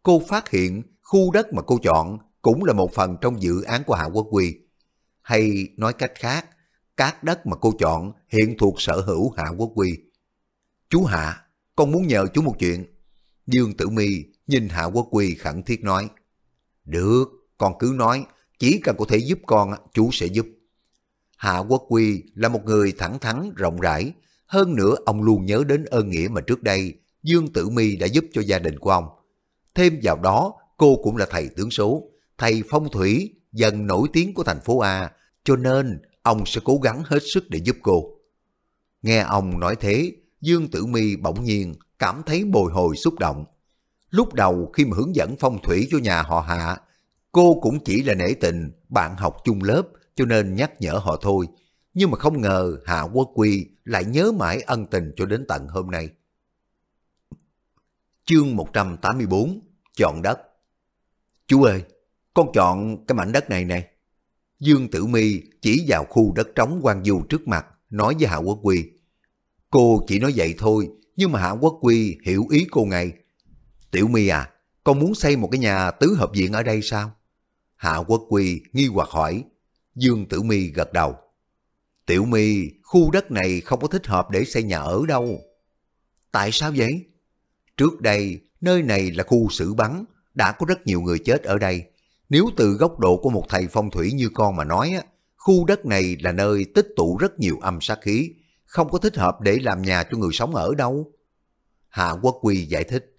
cô phát hiện khu đất mà cô chọn cũng là một phần trong dự án của Hạ Quốc Quy. Hay nói cách khác, các đất mà cô chọn hiện thuộc sở hữu Hạ Quốc Quy. Chú Hạ, con muốn nhờ chú một chuyện. Dương Tử My nhìn Hạ Quốc Quy khẩn thiết nói. Được, con cứ nói, chỉ cần có thể giúp con, chú sẽ giúp. Hạ Quốc Quy là một người thẳng thắn, rộng rãi. Hơn nữa, ông luôn nhớ đến ơn nghĩa mà trước đây Dương Tử My đã giúp cho gia đình của ông. Thêm vào đó, cô cũng là thầy tướng số, thầy phong thủy, dần nổi tiếng của thành phố A, cho nên ông sẽ cố gắng hết sức để giúp cô. Nghe ông nói thế, Dương Tử My bỗng nhiên cảm thấy bồi hồi xúc động. Lúc đầu khi mà hướng dẫn phong thủy cho nhà họ Hạ, cô cũng chỉ là nể tình bạn học chung lớp cho nên nhắc nhở họ thôi. Nhưng mà không ngờ Hạ Quốc Quy lại nhớ mãi ân tình cho đến tận hôm nay. Chương 184 Chọn đất. Chú ơi, con chọn cái mảnh đất này nè. Dương Tử My chỉ vào khu đất trống hoang vu trước mặt, nói với Hạ Quốc Quy. Cô chỉ nói vậy thôi, nhưng mà Hạ Quốc Quy hiểu ý cô ngay. Tiểu My à, con muốn xây một cái nhà tứ hợp viện ở đây sao? Hạ Quốc Quy nghi hoặc hỏi. Dương Tử My gật đầu. Tiểu My, khu đất này không có thích hợp để xây nhà ở đâu. Tại sao vậy? Trước đây, nơi này là khu xử bắn, đã có rất nhiều người chết ở đây. Nếu từ góc độ của một thầy phong thủy như con mà nói, khu đất này là nơi tích tụ rất nhiều âm sát khí, không có thích hợp để làm nhà cho người sống ở đâu. Hạ Quốc Quy giải thích.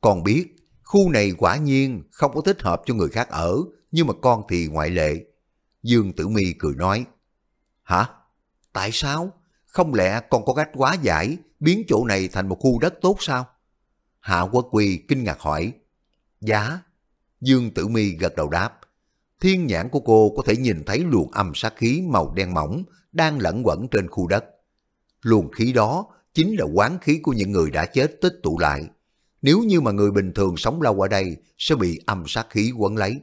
Con biết, khu này quả nhiên không có thích hợp cho người khác ở, nhưng mà con thì ngoại lệ. Dương Tử My cười nói. Hả? Tại sao? Không lẽ con có cách quá giải, biến chỗ này thành một khu đất tốt sao? Hạ Quốc Quy kinh ngạc hỏi. Dạ. Dương Tử My gật đầu đáp. Thiên nhãn của cô có thể nhìn thấy luồng âm sát khí màu đen mỏng đang lẫn quẩn trên khu đất. Luồng khí đó chính là oán khí của những người đã chết tích tụ lại. Nếu như mà người bình thường sống lâu ở đây sẽ bị âm sát khí quấn lấy.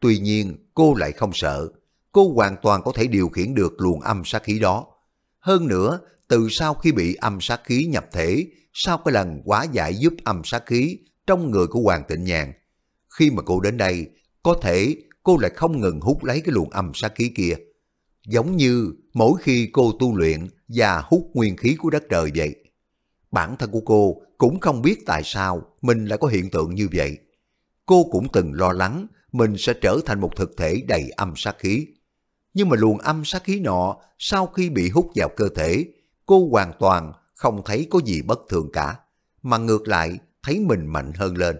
Tuy nhiên cô lại không sợ. Cô hoàn toàn có thể điều khiển được luồng âm sát khí đó. Hơn nữa, từ sau khi bị âm sát khí nhập thể, sau cái lần hóa giải giúp âm sát khí trong người của Hoàng Tịnh Nhàn, khi mà cô đến đây, có thể cô lại không ngừng hút lấy cái luồng âm sát khí kia. Giống như mỗi khi cô tu luyện và hút nguyên khí của đất trời vậy. Bản thân của cô cũng không biết tại sao mình lại có hiện tượng như vậy. Cô cũng từng lo lắng mình sẽ trở thành một thực thể đầy âm sát khí. Nhưng mà luồng âm sát khí nọ sau khi bị hút vào cơ thể, cô hoàn toàn không thấy có gì bất thường cả, mà ngược lại thấy mình mạnh hơn lên.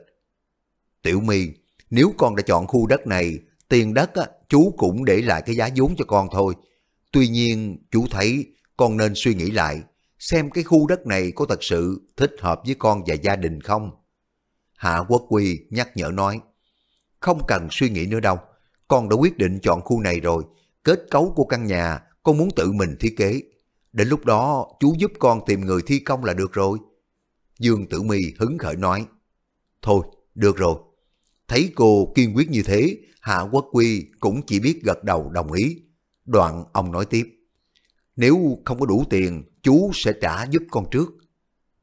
Tiểu My, nếu con đã chọn khu đất này, tiền đất á, chú cũng để lại cái giá vốn cho con thôi. Tuy nhiên, chú thấy con nên suy nghĩ lại, xem cái khu đất này có thật sự thích hợp với con và gia đình không? Hạ Quốc Quy nhắc nhở nói, không cần suy nghĩ nữa đâu, con đã quyết định chọn khu này rồi, kết cấu của căn nhà con muốn tự mình thiết kế. Đến lúc đó, chú giúp con tìm người thi công là được rồi. Dương Tử My hứng khởi nói, thôi, được rồi. Thấy cô kiên quyết như thế, Hạ Quốc Quy cũng chỉ biết gật đầu đồng ý. Đoạn ông nói tiếp, nếu không có đủ tiền, chú sẽ trả giúp con trước.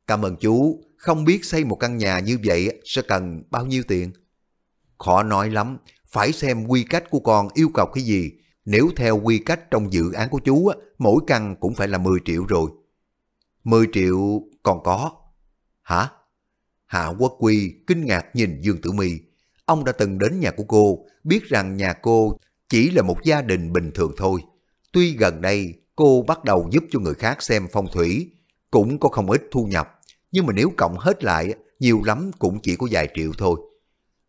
Cảm ơn chú, không biết xây một căn nhà như vậy sẽ cần bao nhiêu tiền? Khó nói lắm, phải xem quy cách của con yêu cầu cái gì. nếu theo quy cách trong dự án của chú á, mỗi căn cũng phải là 10 triệu rồi. 10 triệu còn có. Hả? Hạ Quốc Quy kinh ngạc nhìn Dương Tử My. Ông đã từng đến nhà của cô, biết rằng nhà cô chỉ là một gia đình bình thường thôi. Tuy gần đây cô bắt đầu giúp cho người khác xem phong thủy, cũng có không ít thu nhập, nhưng mà nếu cộng hết lại, nhiều lắm cũng chỉ có vài triệu thôi.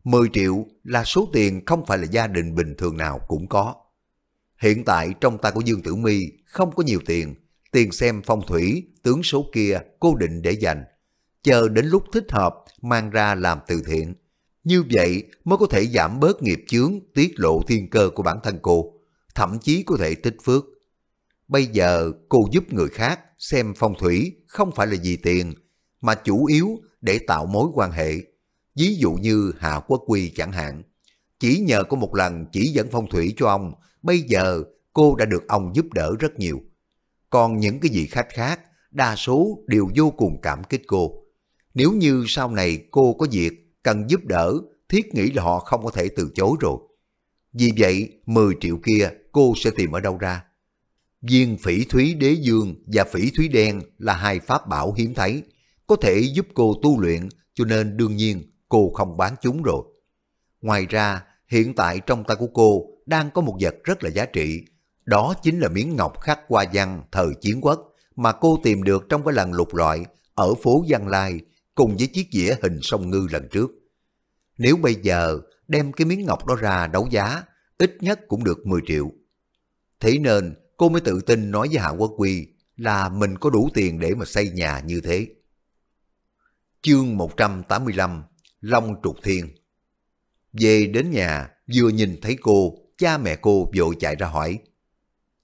10 triệu là số tiền không phải là gia đình bình thường nào cũng có. Hiện tại trong tay của Dương Tử My không có nhiều tiền, tiền xem phong thủy, tướng số kia cô định để dành, chờ đến lúc thích hợp mang ra làm từ thiện. Như vậy mới có thể giảm bớt nghiệp chướng, tiết lộ thiên cơ của bản thân cô, thậm chí có thể tích phước. Bây giờ cô giúp người khác xem phong thủy không phải là vì tiền, mà chủ yếu để tạo mối quan hệ. Ví dụ như Hạ Quốc Quy chẳng hạn, chỉ nhờ có một lần chỉ dẫn phong thủy cho ông, bây giờ cô đã được ông giúp đỡ rất nhiều. Còn những cái vị khách khác, đa số đều vô cùng cảm kích cô. Nếu như sau này cô có việc cần giúp đỡ, thiết nghĩ là họ không có thể từ chối rồi. Vì vậy 10 triệu kia cô sẽ tìm ở đâu ra? Viên phỉ thúy đế dương và phỉ thúy đen là hai pháp bảo hiếm thấy, có thể giúp cô tu luyện, cho nên đương nhiên cô không bán chúng rồi. Ngoài ra, hiện tại trong tay của cô đang có một vật rất là giá trị, đó chính là miếng ngọc khắc hoa văn thời chiến quốc mà cô tìm được trong cái lần lục loại ở phố Văn Lai cùng với chiếc dĩa hình sông ngư lần trước. Nếu bây giờ đem cái miếng ngọc đó ra đấu giá, ít nhất cũng được 10 triệu. Thế nên cô mới tự tin nói với Hạ Quốc Quy là mình có đủ tiền để mà xây nhà như thế. Chương 185 Long Trục Thiên. Về đến nhà, vừa nhìn thấy cô, cha mẹ cô vội chạy ra hỏi: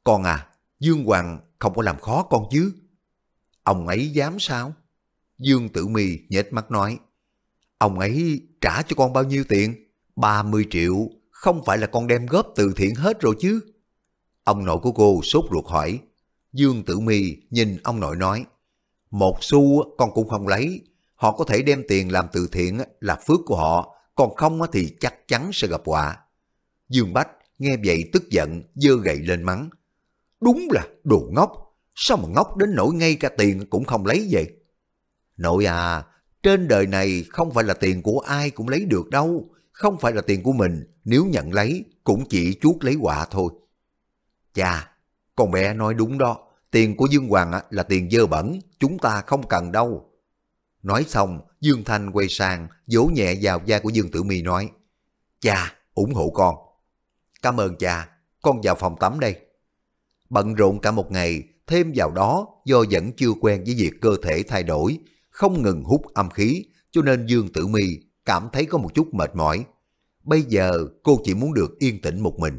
Con à, Dương Hoàng không có làm khó con chứ? Ông ấy dám sao? Dương Tử My nhếch mắt nói: Ông ấy trả cho con bao nhiêu tiền? 30 triệu, không phải là con đem góp từ thiện hết rồi chứ? Ông nội của cô sốt ruột hỏi. Dương Tử My nhìn ông nội nói: Một xu con cũng không lấy. Họ có thể đem tiền làm từ thiện là phước của họ, còn không thì chắc chắn sẽ gặp họa. Dương Bách nghe vậy tức giận, giơ gậy lên mắng: Đúng là đồ ngốc, sao mà ngốc đến nỗi ngay cả tiền cũng không lấy vậy? Nội à, trên đời này không phải là tiền của ai cũng lấy được đâu, không phải là tiền của mình, nếu nhận lấy cũng chỉ chuốc lấy họa thôi. Chà, con bé nói đúng đó, tiền của Dương Hoàng là tiền dơ bẩn, chúng ta không cần đâu. Nói xong, Dương Thanh quay sang, vỗ nhẹ vào vai của Dương Tử My nói: Cha, ủng hộ con. Cảm ơn cha, con vào phòng tắm đây. Bận rộn cả một ngày, thêm vào đó do vẫn chưa quen với việc cơ thể thay đổi, không ngừng hút âm khí, cho nên Dương Tử My cảm thấy có một chút mệt mỏi. Bây giờ cô chỉ muốn được yên tĩnh một mình.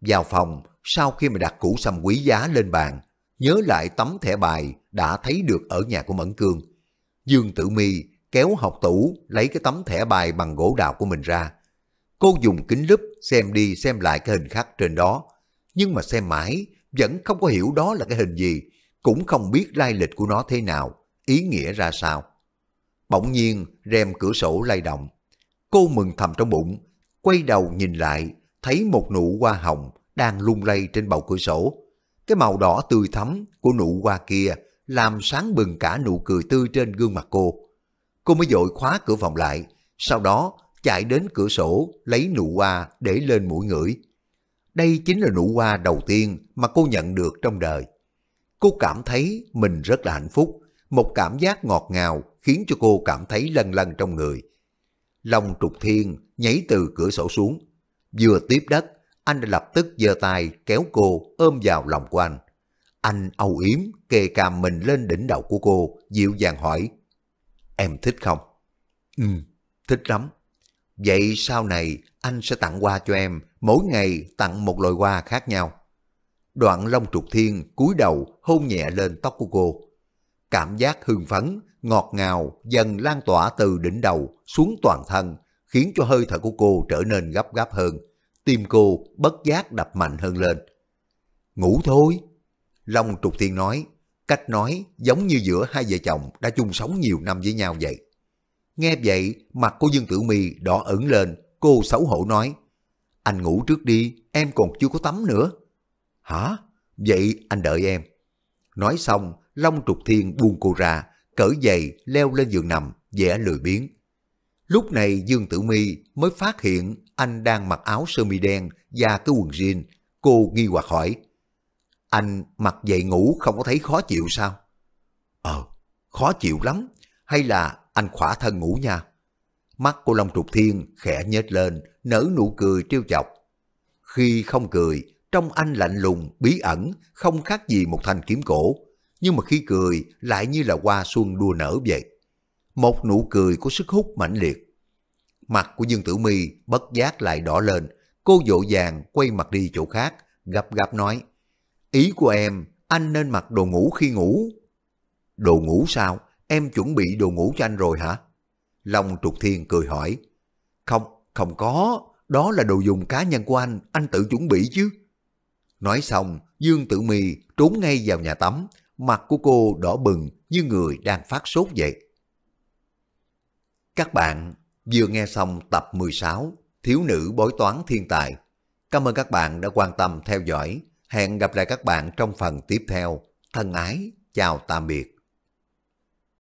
Vào phòng, sau khi mà đặt củ sâm quý giá lên bàn, nhớ lại tấm thẻ bài đã thấy được ở nhà của Mẫn Cương, Dương Tử My kéo học tủ lấy cái tấm thẻ bài bằng gỗ đào của mình ra. Cô dùng kính lúp xem đi xem lại cái hình khắc trên đó, nhưng mà xem mãi vẫn không có hiểu đó là cái hình gì, cũng không biết lai lịch của nó thế nào, ý nghĩa ra sao. Bỗng nhiên rèm cửa sổ lay động, cô mừng thầm trong bụng, quay đầu nhìn lại thấy một nụ hoa hồng đang lung lay trên bầu cửa sổ. Cái màu đỏ tươi thắm của nụ hoa kia làm sáng bừng cả nụ cười tươi trên gương mặt cô. Cô mới vội khóa cửa phòng lại, sau đó chạy đến cửa sổ lấy nụ hoa để lên mũi ngửi. Đây chính là nụ hoa đầu tiên mà cô nhận được trong đời. Cô cảm thấy mình rất là hạnh phúc, một cảm giác ngọt ngào khiến cho cô cảm thấy lâng lâng trong người. Long Trục Thiên nhảy từ cửa sổ xuống, vừa tiếp đất, anh đã lập tức giơ tay kéo cô ôm vào lòng của anh. Anh âu yếm kề cằm mình lên đỉnh đầu của cô, dịu dàng hỏi: Em thích không? Thích lắm. Vậy sau này anh sẽ tặng hoa cho em, mỗi ngày tặng một loại hoa khác nhau. Đoạn Long Trục Thiên cúi đầu hôn nhẹ lên tóc của cô. Cảm giác hưng phấn, ngọt ngào dần lan tỏa từ đỉnh đầu xuống toàn thân, khiến cho hơi thở của cô trở nên gấp gáp hơn, tim cô bất giác đập mạnh hơn lên. Ngủ thôi. Long Trục Thiên nói, cách nói giống như giữa hai vợ chồng đã chung sống nhiều năm với nhau vậy. Nghe vậy, mặt của Dương Tử My đỏ ửng lên, cô xấu hổ nói: Anh ngủ trước đi, em còn chưa có tắm nữa. Hả? Vậy anh đợi em. Nói xong, Long Trục Thiên buông cô ra, cởi giày leo lên giường nằm, vẻ lười biếng. Lúc này Dương Tử My mới phát hiện anh đang mặc áo sơ mi đen và cái quần jean. Cô nghi hoặc hỏi, anh mặc giày ngủ không có thấy khó chịu sao? Khó chịu lắm, hay là anh khỏa thân ngủ nha. Mắt của Long Trục Thiên khẽ nhếch lên, nở nụ cười trêu chọc. Khi không cười, trong anh lạnh lùng, bí ẩn, không khác gì một thanh kiếm cổ. Nhưng mà khi cười lại như là hoa xuân đua nở vậy. Một nụ cười có sức hút mãnh liệt. Mặt của Dương Tử My bất giác lại đỏ lên. Cô vội vàng quay mặt đi chỗ khác, gấp gáp nói. Ý của em, anh nên mặc đồ ngủ khi ngủ. Đồ ngủ sao? Em chuẩn bị đồ ngủ cho anh rồi hả? Long Trục Thiên cười hỏi. Không có. Đó là đồ dùng cá nhân của anh tự chuẩn bị chứ. Nói xong, Dương Tử My trốn ngay vào nhà tắm. Mặt của cô đỏ bừng như người đang phát sốt vậy. Các bạn vừa nghe xong tập 16 Thiếu nữ bói toán thiên tài. Cảm ơn các bạn đã quan tâm theo dõi. Hẹn gặp lại các bạn trong phần tiếp theo. Thân ái, chào tạm biệt.